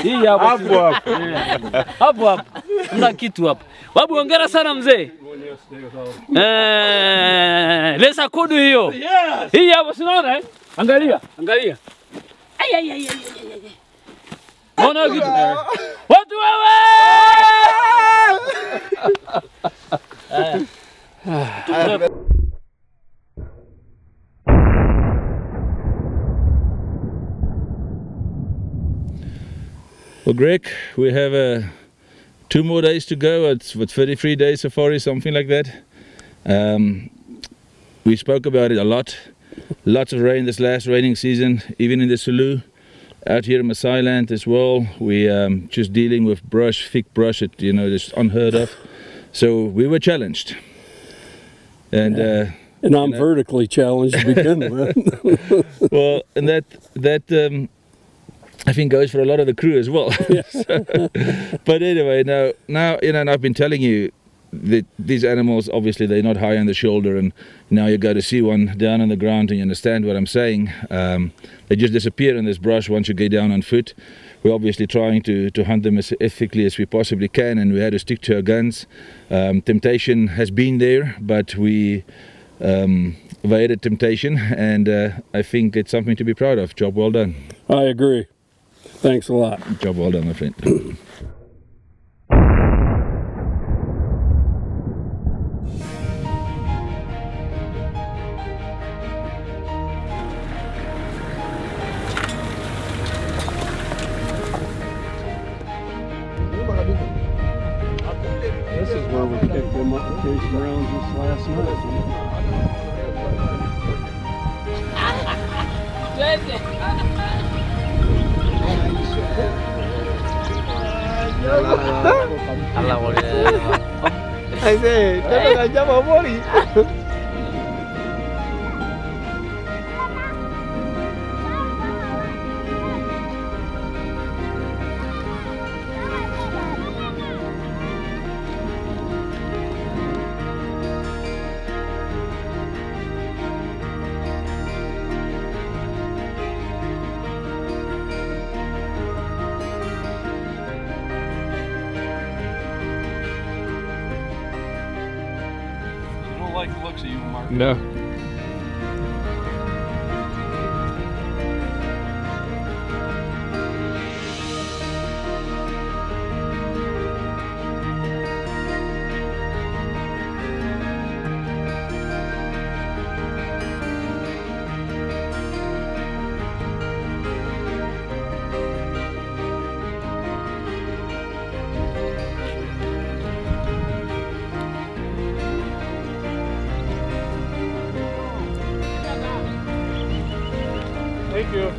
Hii hapo. Hapo hapo. Hapo hapo. Kitu hapo. Wabu hongera sana mzee. Eh, Lesser Kudu hiyo. Hii hapo sinaona eh? Angalia, angalia. Ai ai ai ai. Ona kitu. Watu wewe. Well, Greg, we have uh, two more days to go. It's what, thirty-three days safari, something like that. Um, we spoke about it a lot. Lots of rain this last raining season, even in the Sulu. Out here in Masailand as well, we um, just dealing with brush, thick brush, it you know, just unheard of. So we were challenged. And. Uh, and I'm you know, vertically challenged to begin with. Well, and that that. Um, I think goes for a lot of the crew as well. So, but anyway, now, now you know, and I've been telling you that these animals, obviously they're not high on the shoulder, and now you go to see one down on the ground and you understand what I'm saying. Um, they just disappear in this brush once you get down on foot. We're obviously trying to, to hunt them as ethically as we possibly can, and we had to stick to our guns. Um, temptation has been there, but we um, evaded temptation, and uh, I think it's something to be proud of. Job well done. I agree. Thanks a lot. Good job, well done, my friend. This is where we picked them up in case rounds this last night. I I said, don't jump on body. No. Thank you.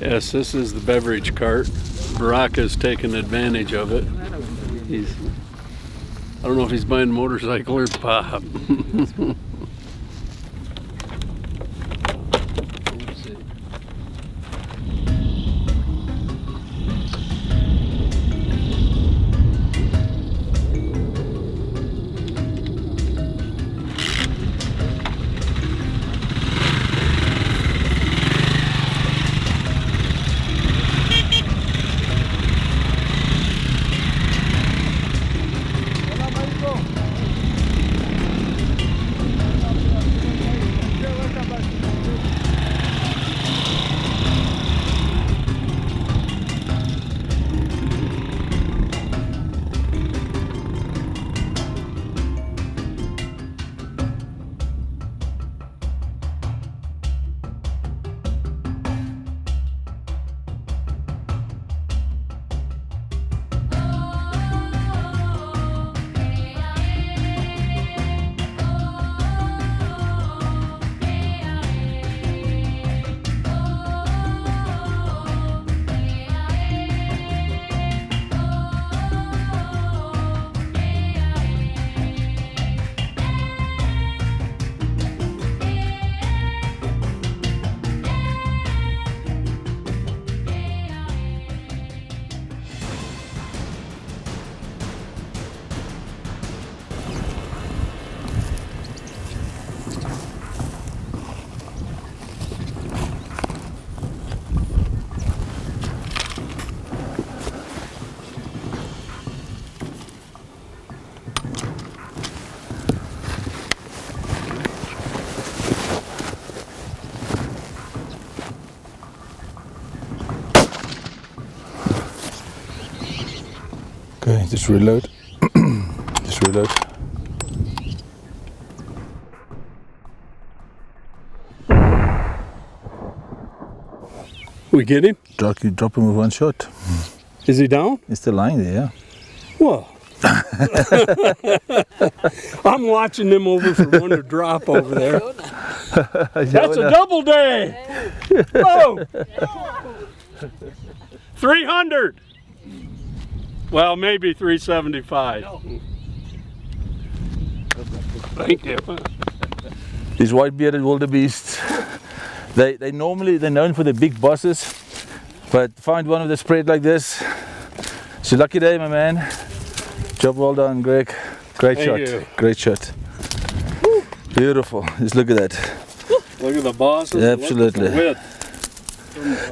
Yes, this is the beverage cart. Baraka's taking advantage of it. He's, I don't know if he's buying a motorcycle or pop. Okay, just reload. Just reload. We get him? Drop, you drop him with one shot. Is he down? He's still lying there, yeah. Well, I'm watching them over for one to drop over there. That's a double day. Oh, three hundred. Well, maybe three seventy-five. Thank you. These white-bearded wildebeests, they they normally they're known for the big bosses, but find one of the spread like this. It's a lucky day, my man. Job well done, Greg. Great Thank shot. You. Great shot. Woo. Beautiful. Just look at that. Look at the bosses. Absolutely. The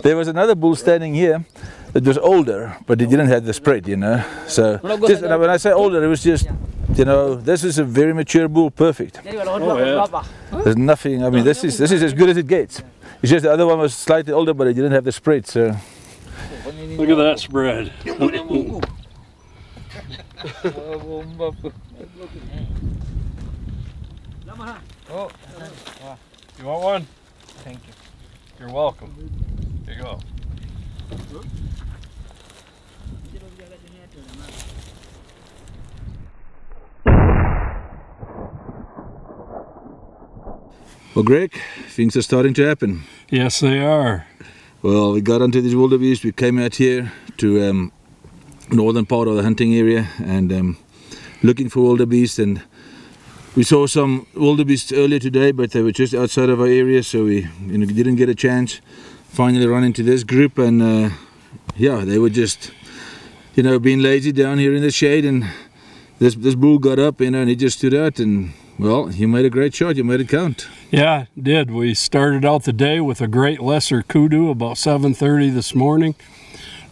there was another bull standing here. It was older, but it didn't have the spread, you know. So just, when I say older, it was just, you know, this is a very mature bull, perfect. Oh, yeah. There's nothing. I mean, this is this is as good as it gets. It's just the other one was slightly older, but it didn't have the spread. So look at that spread. You want one? Thank you. You're welcome. Here you go. Well, Greg, things are starting to happen. Yes, they are. Well, we got onto these wildebeest. We came out here to um, northern part of the hunting area and um, looking for wildebeest. And we saw some wildebeest earlier today, but they were just outside of our area, so we you know, didn't get a chance. Finally run into this group, and uh, yeah, they were just, you know, being lazy down here in the shade. And this this bull got up, you know, and he just stood out, and well, you made a great shot. You made it count. Yeah, it did. We started out the day with a great lesser kudu about seven thirty this morning.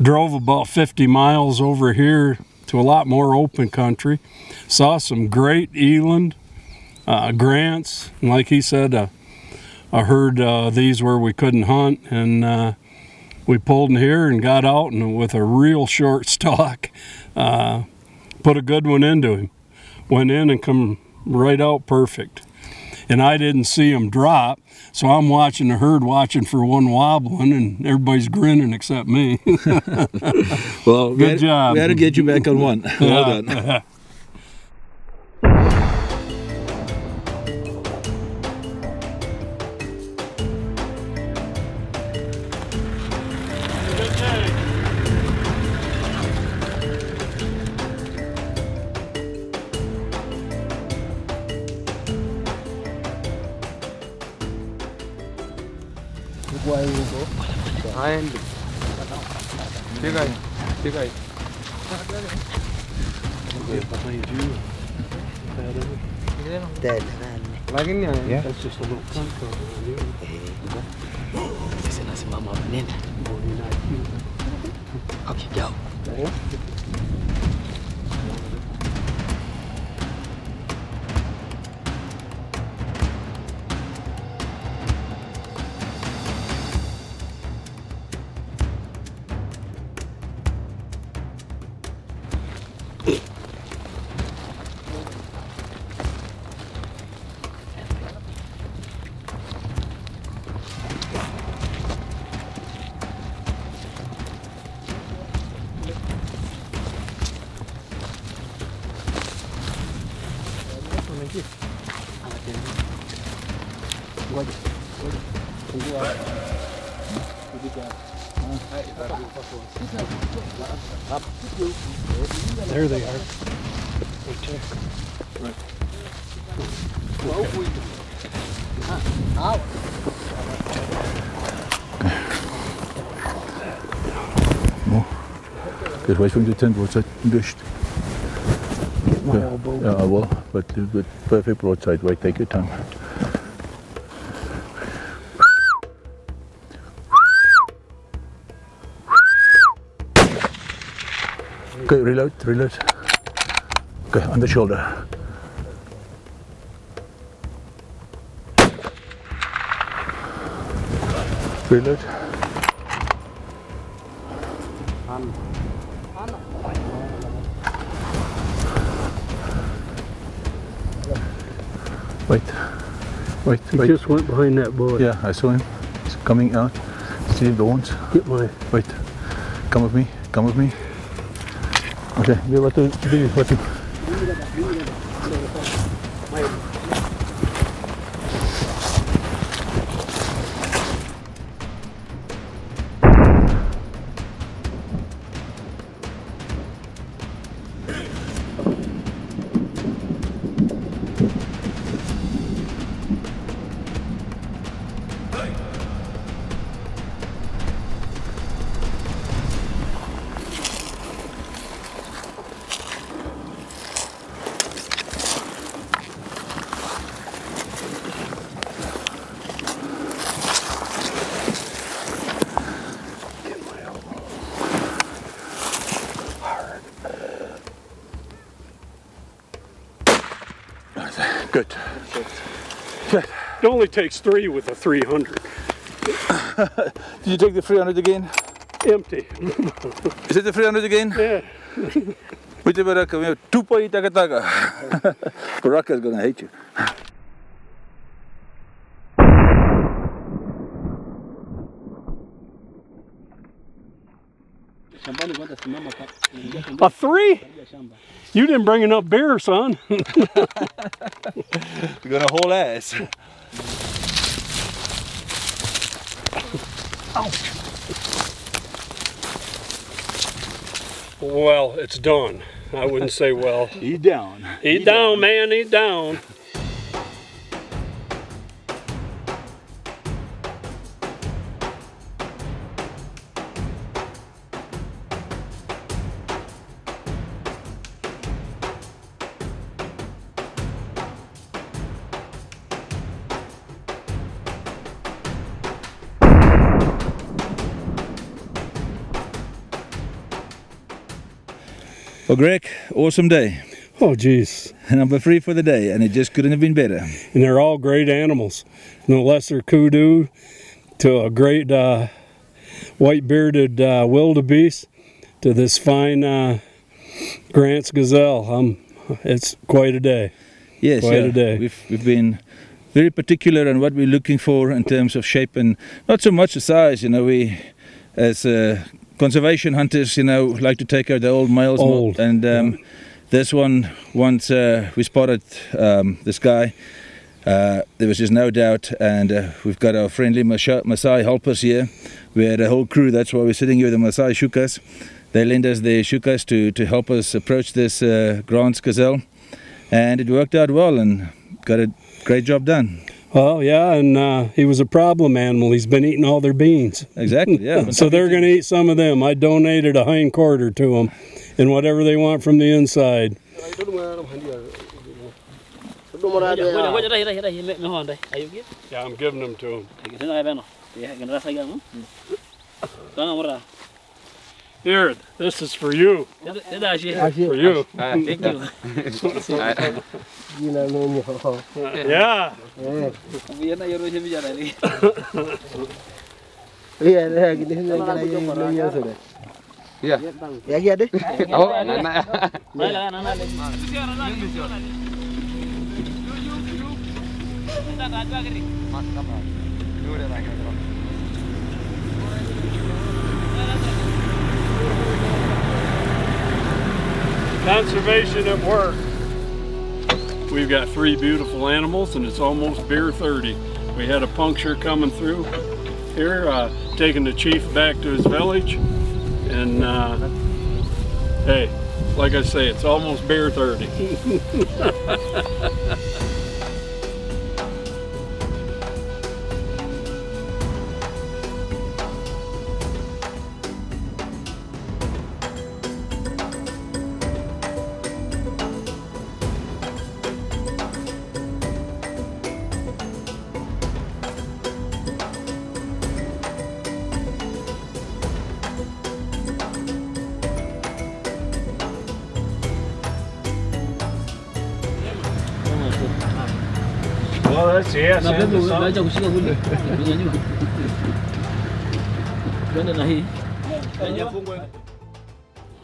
Drove about fifty miles over here to a lot more open country. Saw some great eland, uh, grants, and like he said, uh, a herd uh, these where we couldn't hunt, and uh, we pulled in here and got out, and with a real short stalk, uh, put a good one into him. Went in and come right out perfect, and I didn't see him drop, so I'm watching the herd, watching for one wobbling, and everybody's grinning except me. Well, good we had, job. We had to get you back on one. Well done. Yeah, that's just a little cunt over there. Okay, go. There they are. Right there. Right. Okay. Just wait for him to turn broadside and dust. Yeah, I will, but with perfect broadside. Wait, take your time. Okay, reload, reload. Okay, on the shoulder. Reload. Wait, wait, he wait. Just went behind that boy. Yeah, I saw him. He's coming out. See the horns? Yep, my. Wait, come with me, come with me. Okay, we were to do what you. Good. Good. It only takes three with a three hundred. Did you take the three hundred again? Empty. Is it the three hundred again? Yeah. We have Baraka, we have Tupai Takataka. Baraka's gonna hate you. A three? You didn't bring enough beer, son. We're gonna haul ass. Ouch. Well, it's done. I wouldn't say well. Eat down. Eat, eat down, down, man, eat down. Well, Greg, awesome day. Oh, geez. Number three for the day, and it just couldn't have been better. And they're all great animals. From the lesser kudu to a great uh, white-bearded uh, wildebeest to this fine uh, Grant's Gazelle. Um, it's quite a day. Yes, quite yeah. a day. We've, we've been very particular on what we're looking for in terms of shape and not so much the size. You know, we, as uh, conservation hunters, you know, like to take out the old males. Old. And um, yeah. this one, once uh, we spotted um, this guy, uh, there was just no doubt. And uh, we've got our friendly Maasai, Maasai helpers here. We had a whole crew, that's why we're sitting here with the Maasai shukas. They lend us their shukas to, to help us approach this uh, Grant's Gazelle. And it worked out well and got a great job done. Well, yeah, and uh, he was a problem animal. He's been eating all their beans. Exactly, yeah. So they're going to eat some of them. I donated a hind quarter to them and whatever they want from the inside. Yeah, I'm giving them to him. Here, this is for you. For you. Yeah. Yeah. Conservation at work. We've got three beautiful animals and it's almost beer thirty. We had a puncture coming through here, uh, taking the chief back to his village. And uh, hey, like I say, it's almost beer thirty. Yes, yes, yes.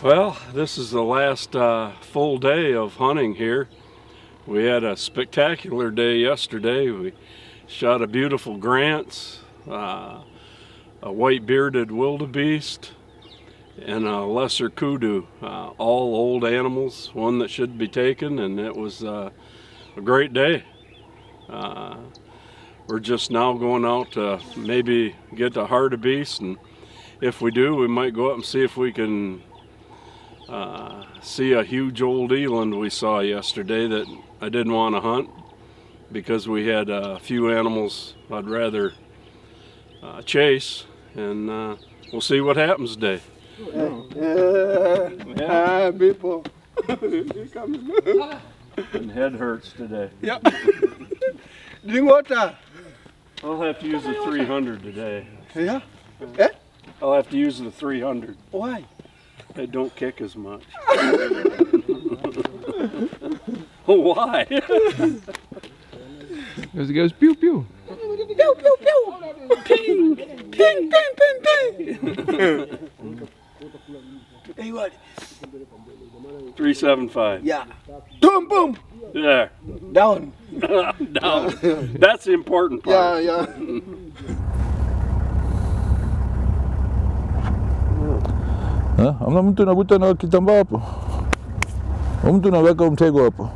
Well, this is the last uh, full day of hunting here. We had a spectacular day yesterday. We shot a beautiful Grant's, uh, a white-bearded wildebeest, and a lesser kudu, uh, all old animals, one that should be taken, and it was uh, a great day. Uh, we're just now going out to maybe get a hartebeest, and if we do, we might go up and see if we can uh, see a huge old eland we saw yesterday that I didn't want to hunt because we had a few animals I'd rather uh, chase, and uh, we'll see what happens today. Uh, uh, yeah. People. Here comes. And head hurts today. Yep. Drink water. I'll have to use the three hundred today. Yeah? Eh? I'll have to use the three hundred. Why? They don't kick as much. Why? Because it goes pew pew. Pew pew pew. Ping. Ping ping ping ping. Hey, what? three seven five. Yeah. Boom, boom. There. Down. Down. That's the important part. Yeah, yeah. Amna mtu anabuta na kitambaa hapo. Mtu anaweka mtego hapo.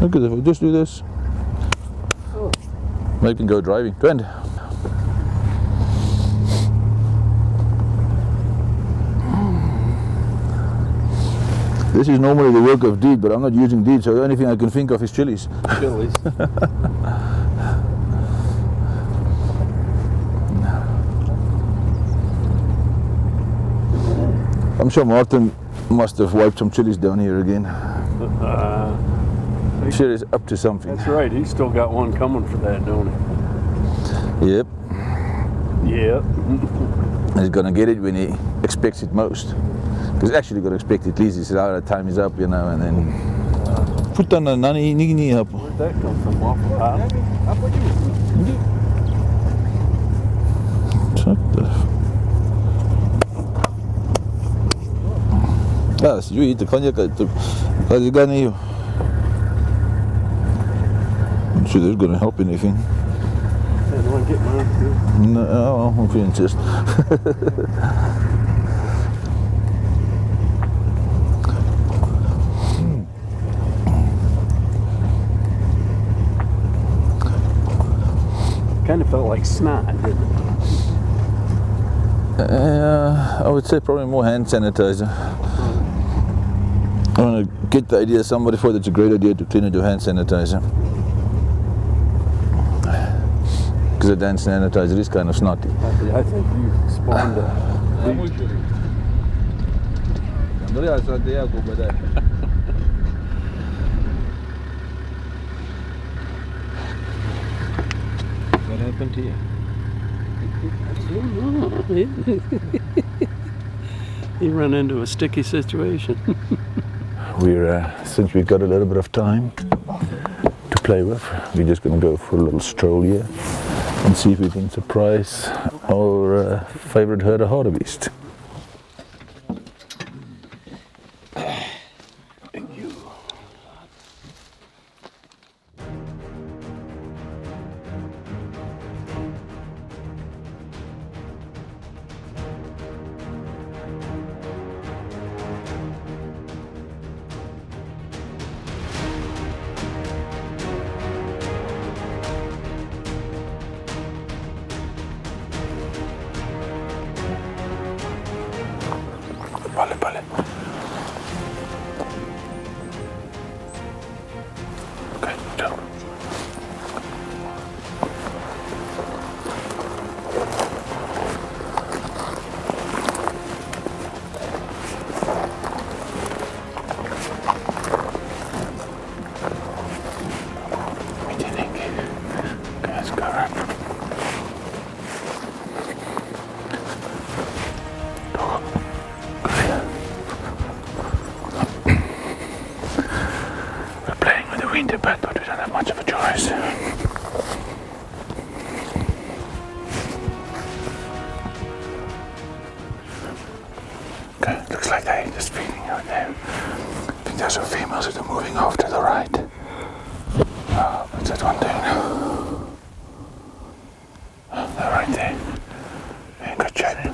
Look at this. Just do this. They can go driving. Twend. This is normally the work of Deed, but I'm not using Deed, so the only thing I can think of is chilies. Chilies. I'm sure Martin must have wiped some chilies down here again. Uh, I'm sure he's up to something. That's right, he's still got one coming for that, don't he? Yep. Yep. And he's gonna get it when he expects it most. He's actually got to expect at least his hour, time is up, you know, and then. Put on a nanny nigni up. Where'd that come from? Waffle House? What the? Yes, you eat the cognac. I'm sure that's going to help anything. I don't want to get mine. No, I'm feeling just. Kind of felt like snot, didn't it? Uh, I would say probably more hand sanitizer. I want to get the idea somebody thought it's a great idea to clean it with hand sanitizer. Because the hand sanitizer is kind of snotty. I think you spawned a... What happened to you? I don't know. You run into a sticky situation. We're uh, since we've got a little bit of time to play with, we're just going to go for a little stroll here and see if we can surprise our uh, favorite herd of hartebeest. Right there, and go check.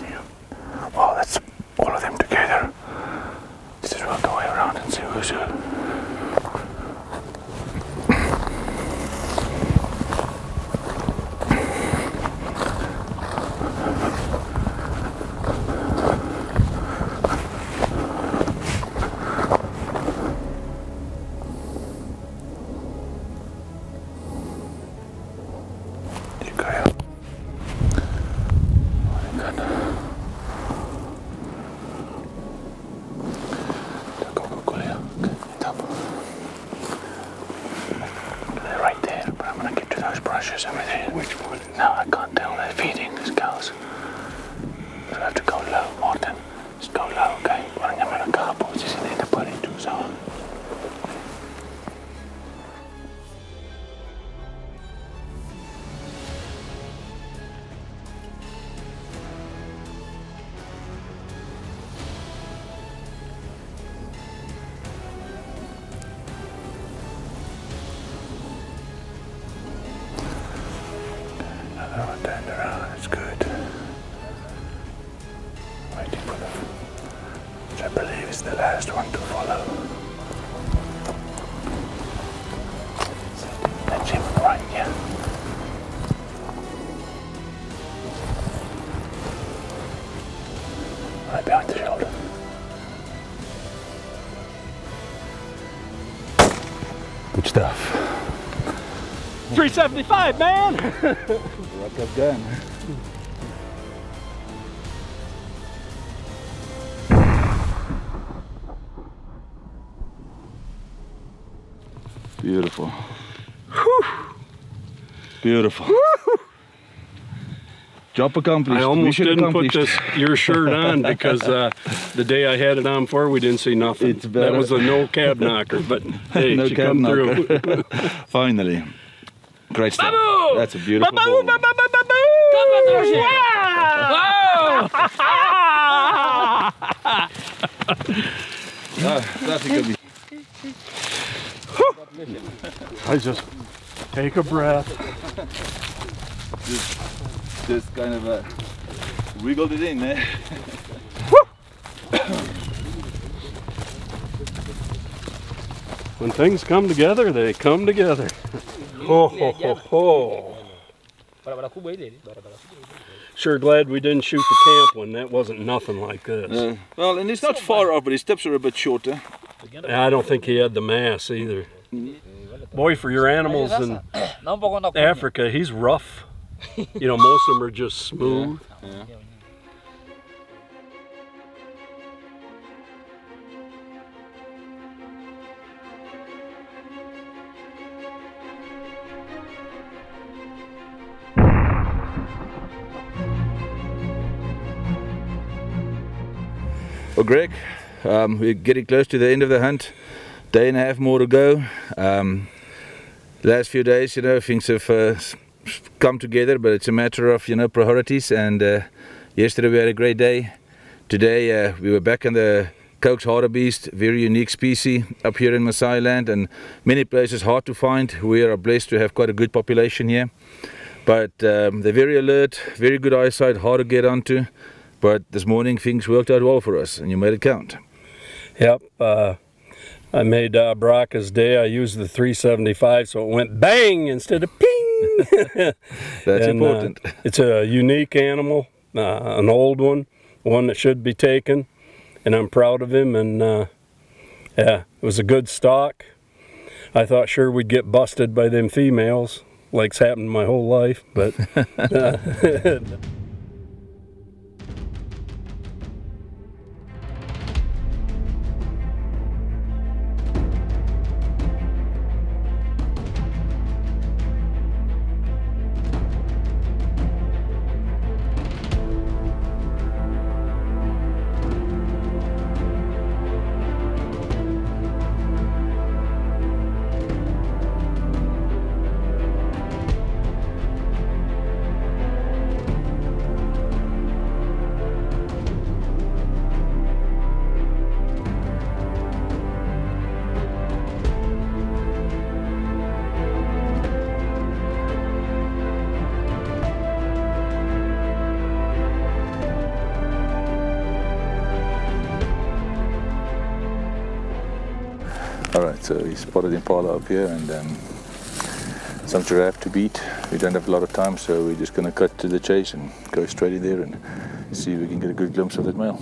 Stuff. three seventy-five, man! Rock up gun. Beautiful. Whew. Beautiful. Woo. Job accomplished. I almost didn't put this your shirt on because uh, the day I had it on for, we didn't see nothing. It's that was a no cab knocker, but hey, no she cab come knocker. Through. Finally, great stuff. Babu! That's a beautiful. Babu, babu, babu, babu. Yeah! uh, that's a good one. I just take a breath. Just Just kind of uh, wiggled it in there. Eh? When things come together, they come together. Ho ho ho ho! Sure glad we didn't shoot the camp one. That wasn't nothing like this. Uh, well, and it's not far off, but his steps are a bit shorter. I don't think he had the mass either. Boy, for your animals in Africa, he's rough. You know, most of them are just smooth. Yeah. Yeah. Well, Greg, um, we're getting close to the end of the hunt. Day and a half more to go. Um, last few days, you know, things have Uh, come together, but it's a matter of, you know, priorities. And uh, yesterday we had a great day. Today uh, we were back in the Coke's hartebeest, very unique species up here in Masailand, and many places hard to find. We are blessed to have quite a good population here, but um, they're very alert, very good eyesight, hard to get onto. But this morning things worked out well for us, and you made it count. Yep, uh, I made uh, Baraka's day. I used the three seventy-five, so it went bang instead of ping. That's and, important. Uh, it's a unique animal, uh, an old one, one that should be taken, and I'm proud of him. And uh, yeah, it was a good stalk. I thought sure we'd get busted by them females, like's happened my whole life, but. Uh, So we spotted impala up here and um, some giraffe to beat. We don't have a lot of time, so we're just going to cut to the chase and go straight in there and see if we can get a good glimpse of that male.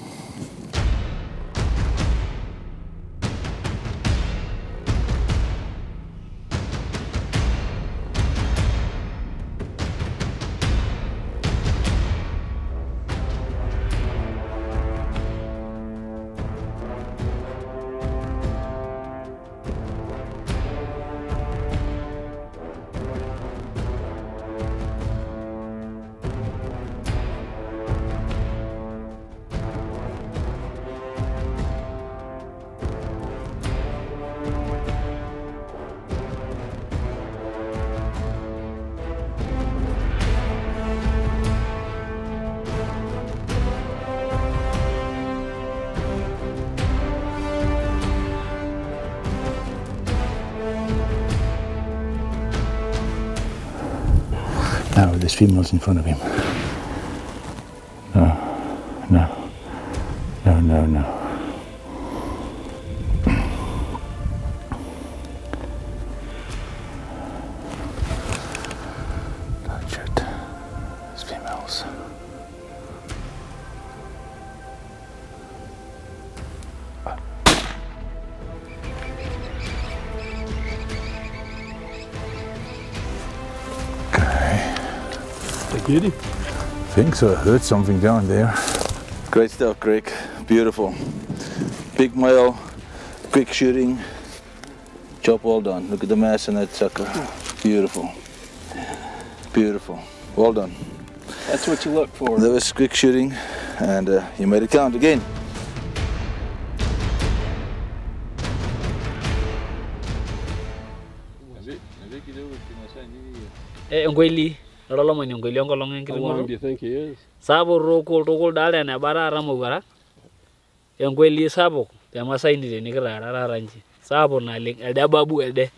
Now there's females in front of him. No, no, no, no, no. Did he? I think so. I heard something down there. Great stuff, Greg. Beautiful. Big male, quick shooting. Job well done. Look at the mass in that sucker. Beautiful. Beautiful. Well done. That's what you look for. That was quick shooting, and uh, you made it count again. Hey, how long do you think he is? Sabo roko roko dala na bara ramuwara. Yangueli sabo ya Maasai ni ni kara raranji. Sabo na ling ada babu ede.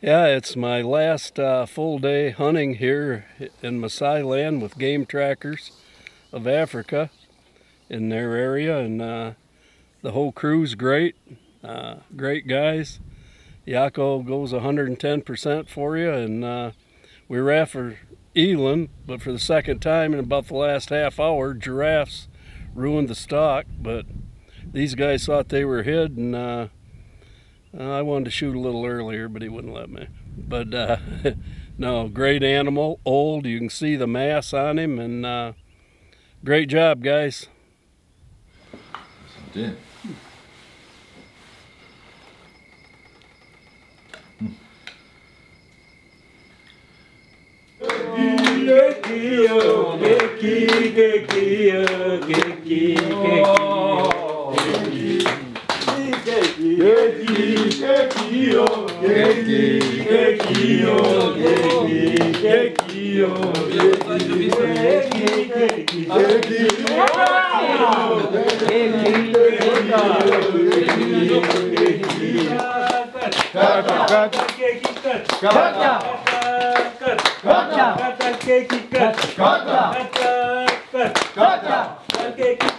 Yeah, it's my last uh, full day hunting here in Masailand with Game Trackers of Africa in their area, and uh, the whole crew's great, uh, great guys. Yako goes one hundred ten percent for you, and uh, we were after eland, but for the second time in about the last half hour, giraffes ruined the stock, but these guys thought they were hid, and uh, I wanted to shoot a little earlier, but he wouldn't let me. But uh, no, great animal, old, you can see the mass on him, and uh, great job, guys. Yeah.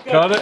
Got it?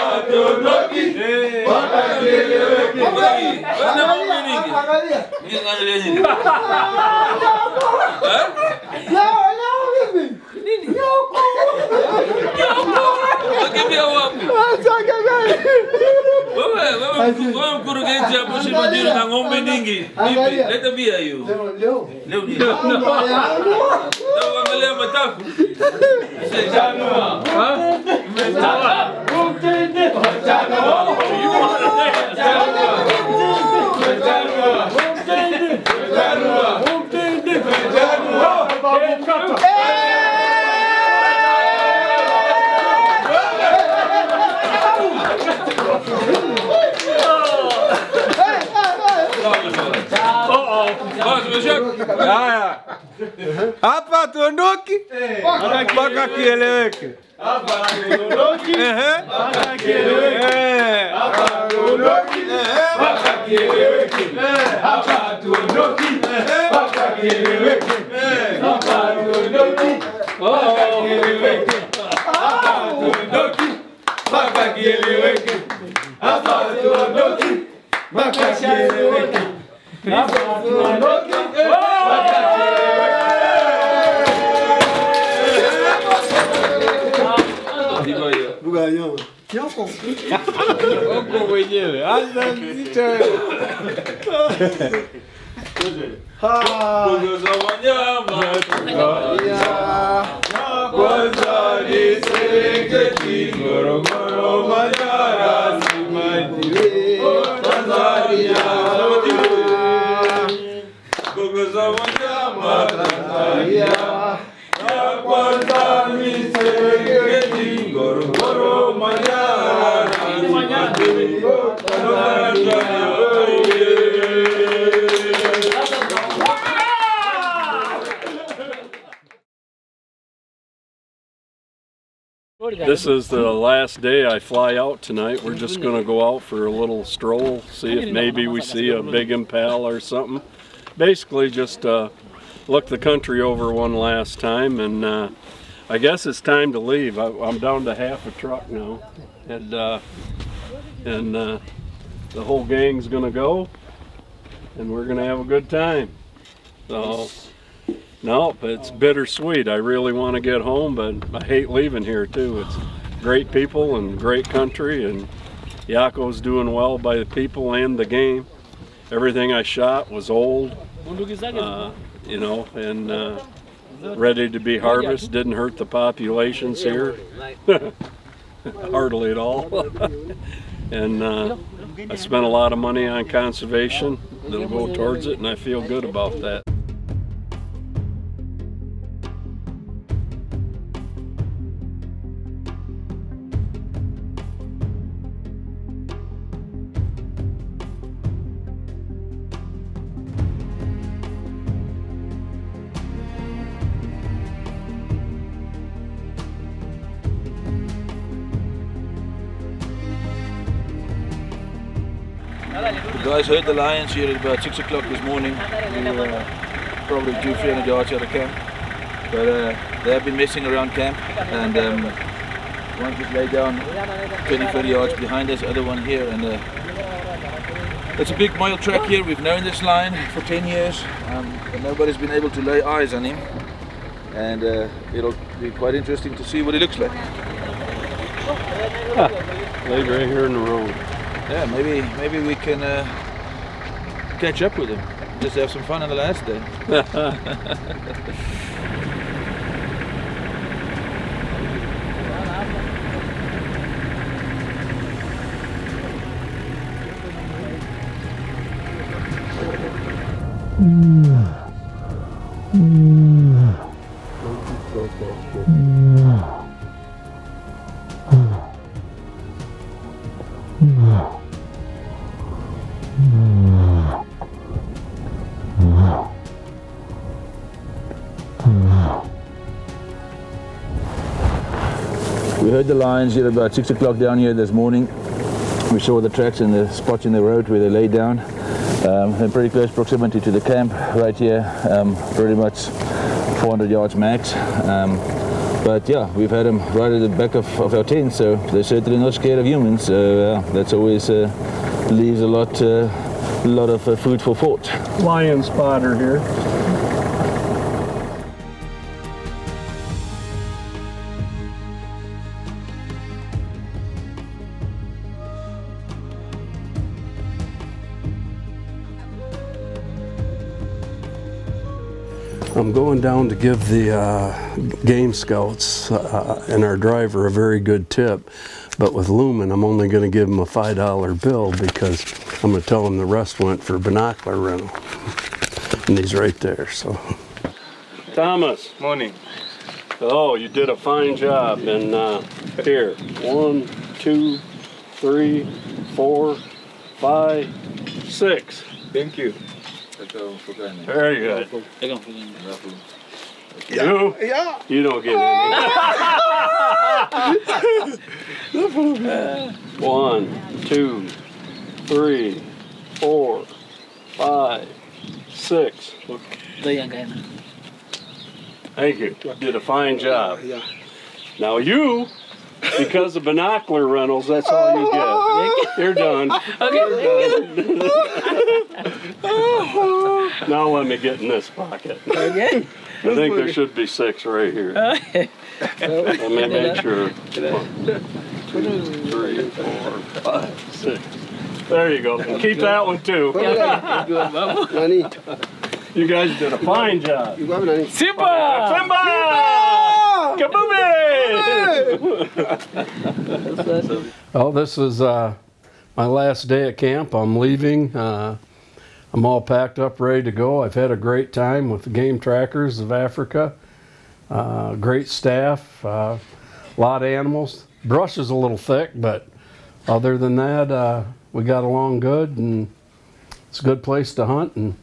Maka kiri wiki, maka kiri wiki, maka kiri wiki. about Yoko. Yoko. Yoko wenyewe. Hasa nzito. Kukuzo wanyama. Ya kwanza niseketi ngorongoro manyara simajiwe. Tanzania. Kukuzo wanyama Tanzania. This is the last day I fly out tonight. We're just going to go out for a little stroll, see if maybe we see a big impala or something. Basically just uh, look the country over one last time, and uh, I guess it's time to leave. I, I'm down to half a truck now, and uh, and uh, the whole gang's going to go, and we're going to have a good time. So. Nope, it's bittersweet. I really want to get home, but I hate leaving here too. It's great people and great country, and Yako's doing well by the people and the game. Everything I shot was old, uh, you know, and uh, ready to be harvested. Didn't hurt the populations here, hardly at all. And uh, I spent a lot of money on conservation that'll go towards it, and I feel good about that. The guys heard the lions here at about six o'clock this morning. We were uh, probably two, three hundred yards out of camp. But uh, they have been messing around camp, and um, one just lay down twenty, thirty yards behind us, other one here. And uh, it's a big mile track here. We've known this lion for ten years, um, but nobody's been able to lay eyes on him. And uh, it'll be quite interesting to see what he looks like. Huh. Laid right here in the road. Yeah, maybe maybe we can uh, catch up with him. Just have some fun on the last day. We heard the lions here about six o'clock down here this morning. We saw the tracks and the spots in the road where they lay down. Um, in pretty close proximity to the camp right here, um, pretty much four hundred yards max. Um, but yeah, we've had them right at the back of, of our tent, so they're certainly not scared of humans. So uh, that's always uh, leaves a lot, uh, lot of uh, food for thought. Lion spotter here. I'm going down to give the uh, Game Scouts uh, and our driver a very good tip, but with Lumen I'm only going to give them a five dollar bill because I'm going to tell them the rest went for binocular rental, and he's right there. So, Thomas. Morning. Oh, you did a fine job, and uh, here, one, two, three, four, five, six. Thank you. Very good. You? Yeah. You don't get any. One, two, three, four, five, six. Thank you. Did a fine job. Now you, because of binocular rentals, that's all you get. You're done. Okay. You're done. Now let me get in this pocket. Okay. I think there should be six right here. Okay. Let me make sure. One, two, three, four, five, six. There you go. Keep that one too. You guys did a fine job. Simba! Simba! Kaboom! Well, this is uh, my last day at camp. I'm leaving. Uh, I'm all packed up, ready to go. I've had a great time with the Game Trackers of Africa. Uh, great staff, a uh, lot of animals. Brush is a little thick, but other than that, uh, we got along good, and it's a good place to hunt, and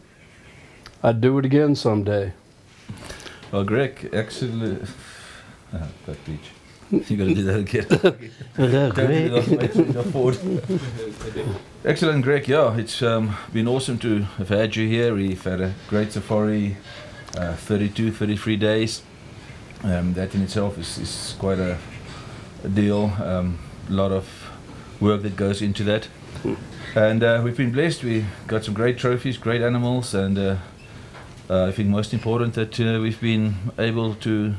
I'd do it again someday. Well, Greg, actually, uh, that beach. You gotta do that again. Hello, Greg. Excellent, Greg. Yeah, it's um, been awesome to have had you here. We've had a great safari, uh, thirty-two, thirty-three days. Um, that in itself is, is quite a, a deal. A um, lot of work that goes into that. And uh, we've been blessed. We got some great trophies, great animals, and uh, uh, I think most important that uh, we've been able to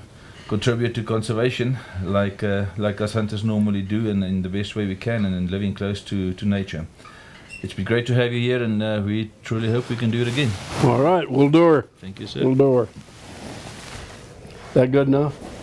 contribute to conservation like uh, like us hunters normally do, and in the best way we can, and, and living close to, to nature. It's been great to have you here, and uh, we truly hope we can do it again. All right, we'll do her. Thank you, sir. We'll do her. That good enough?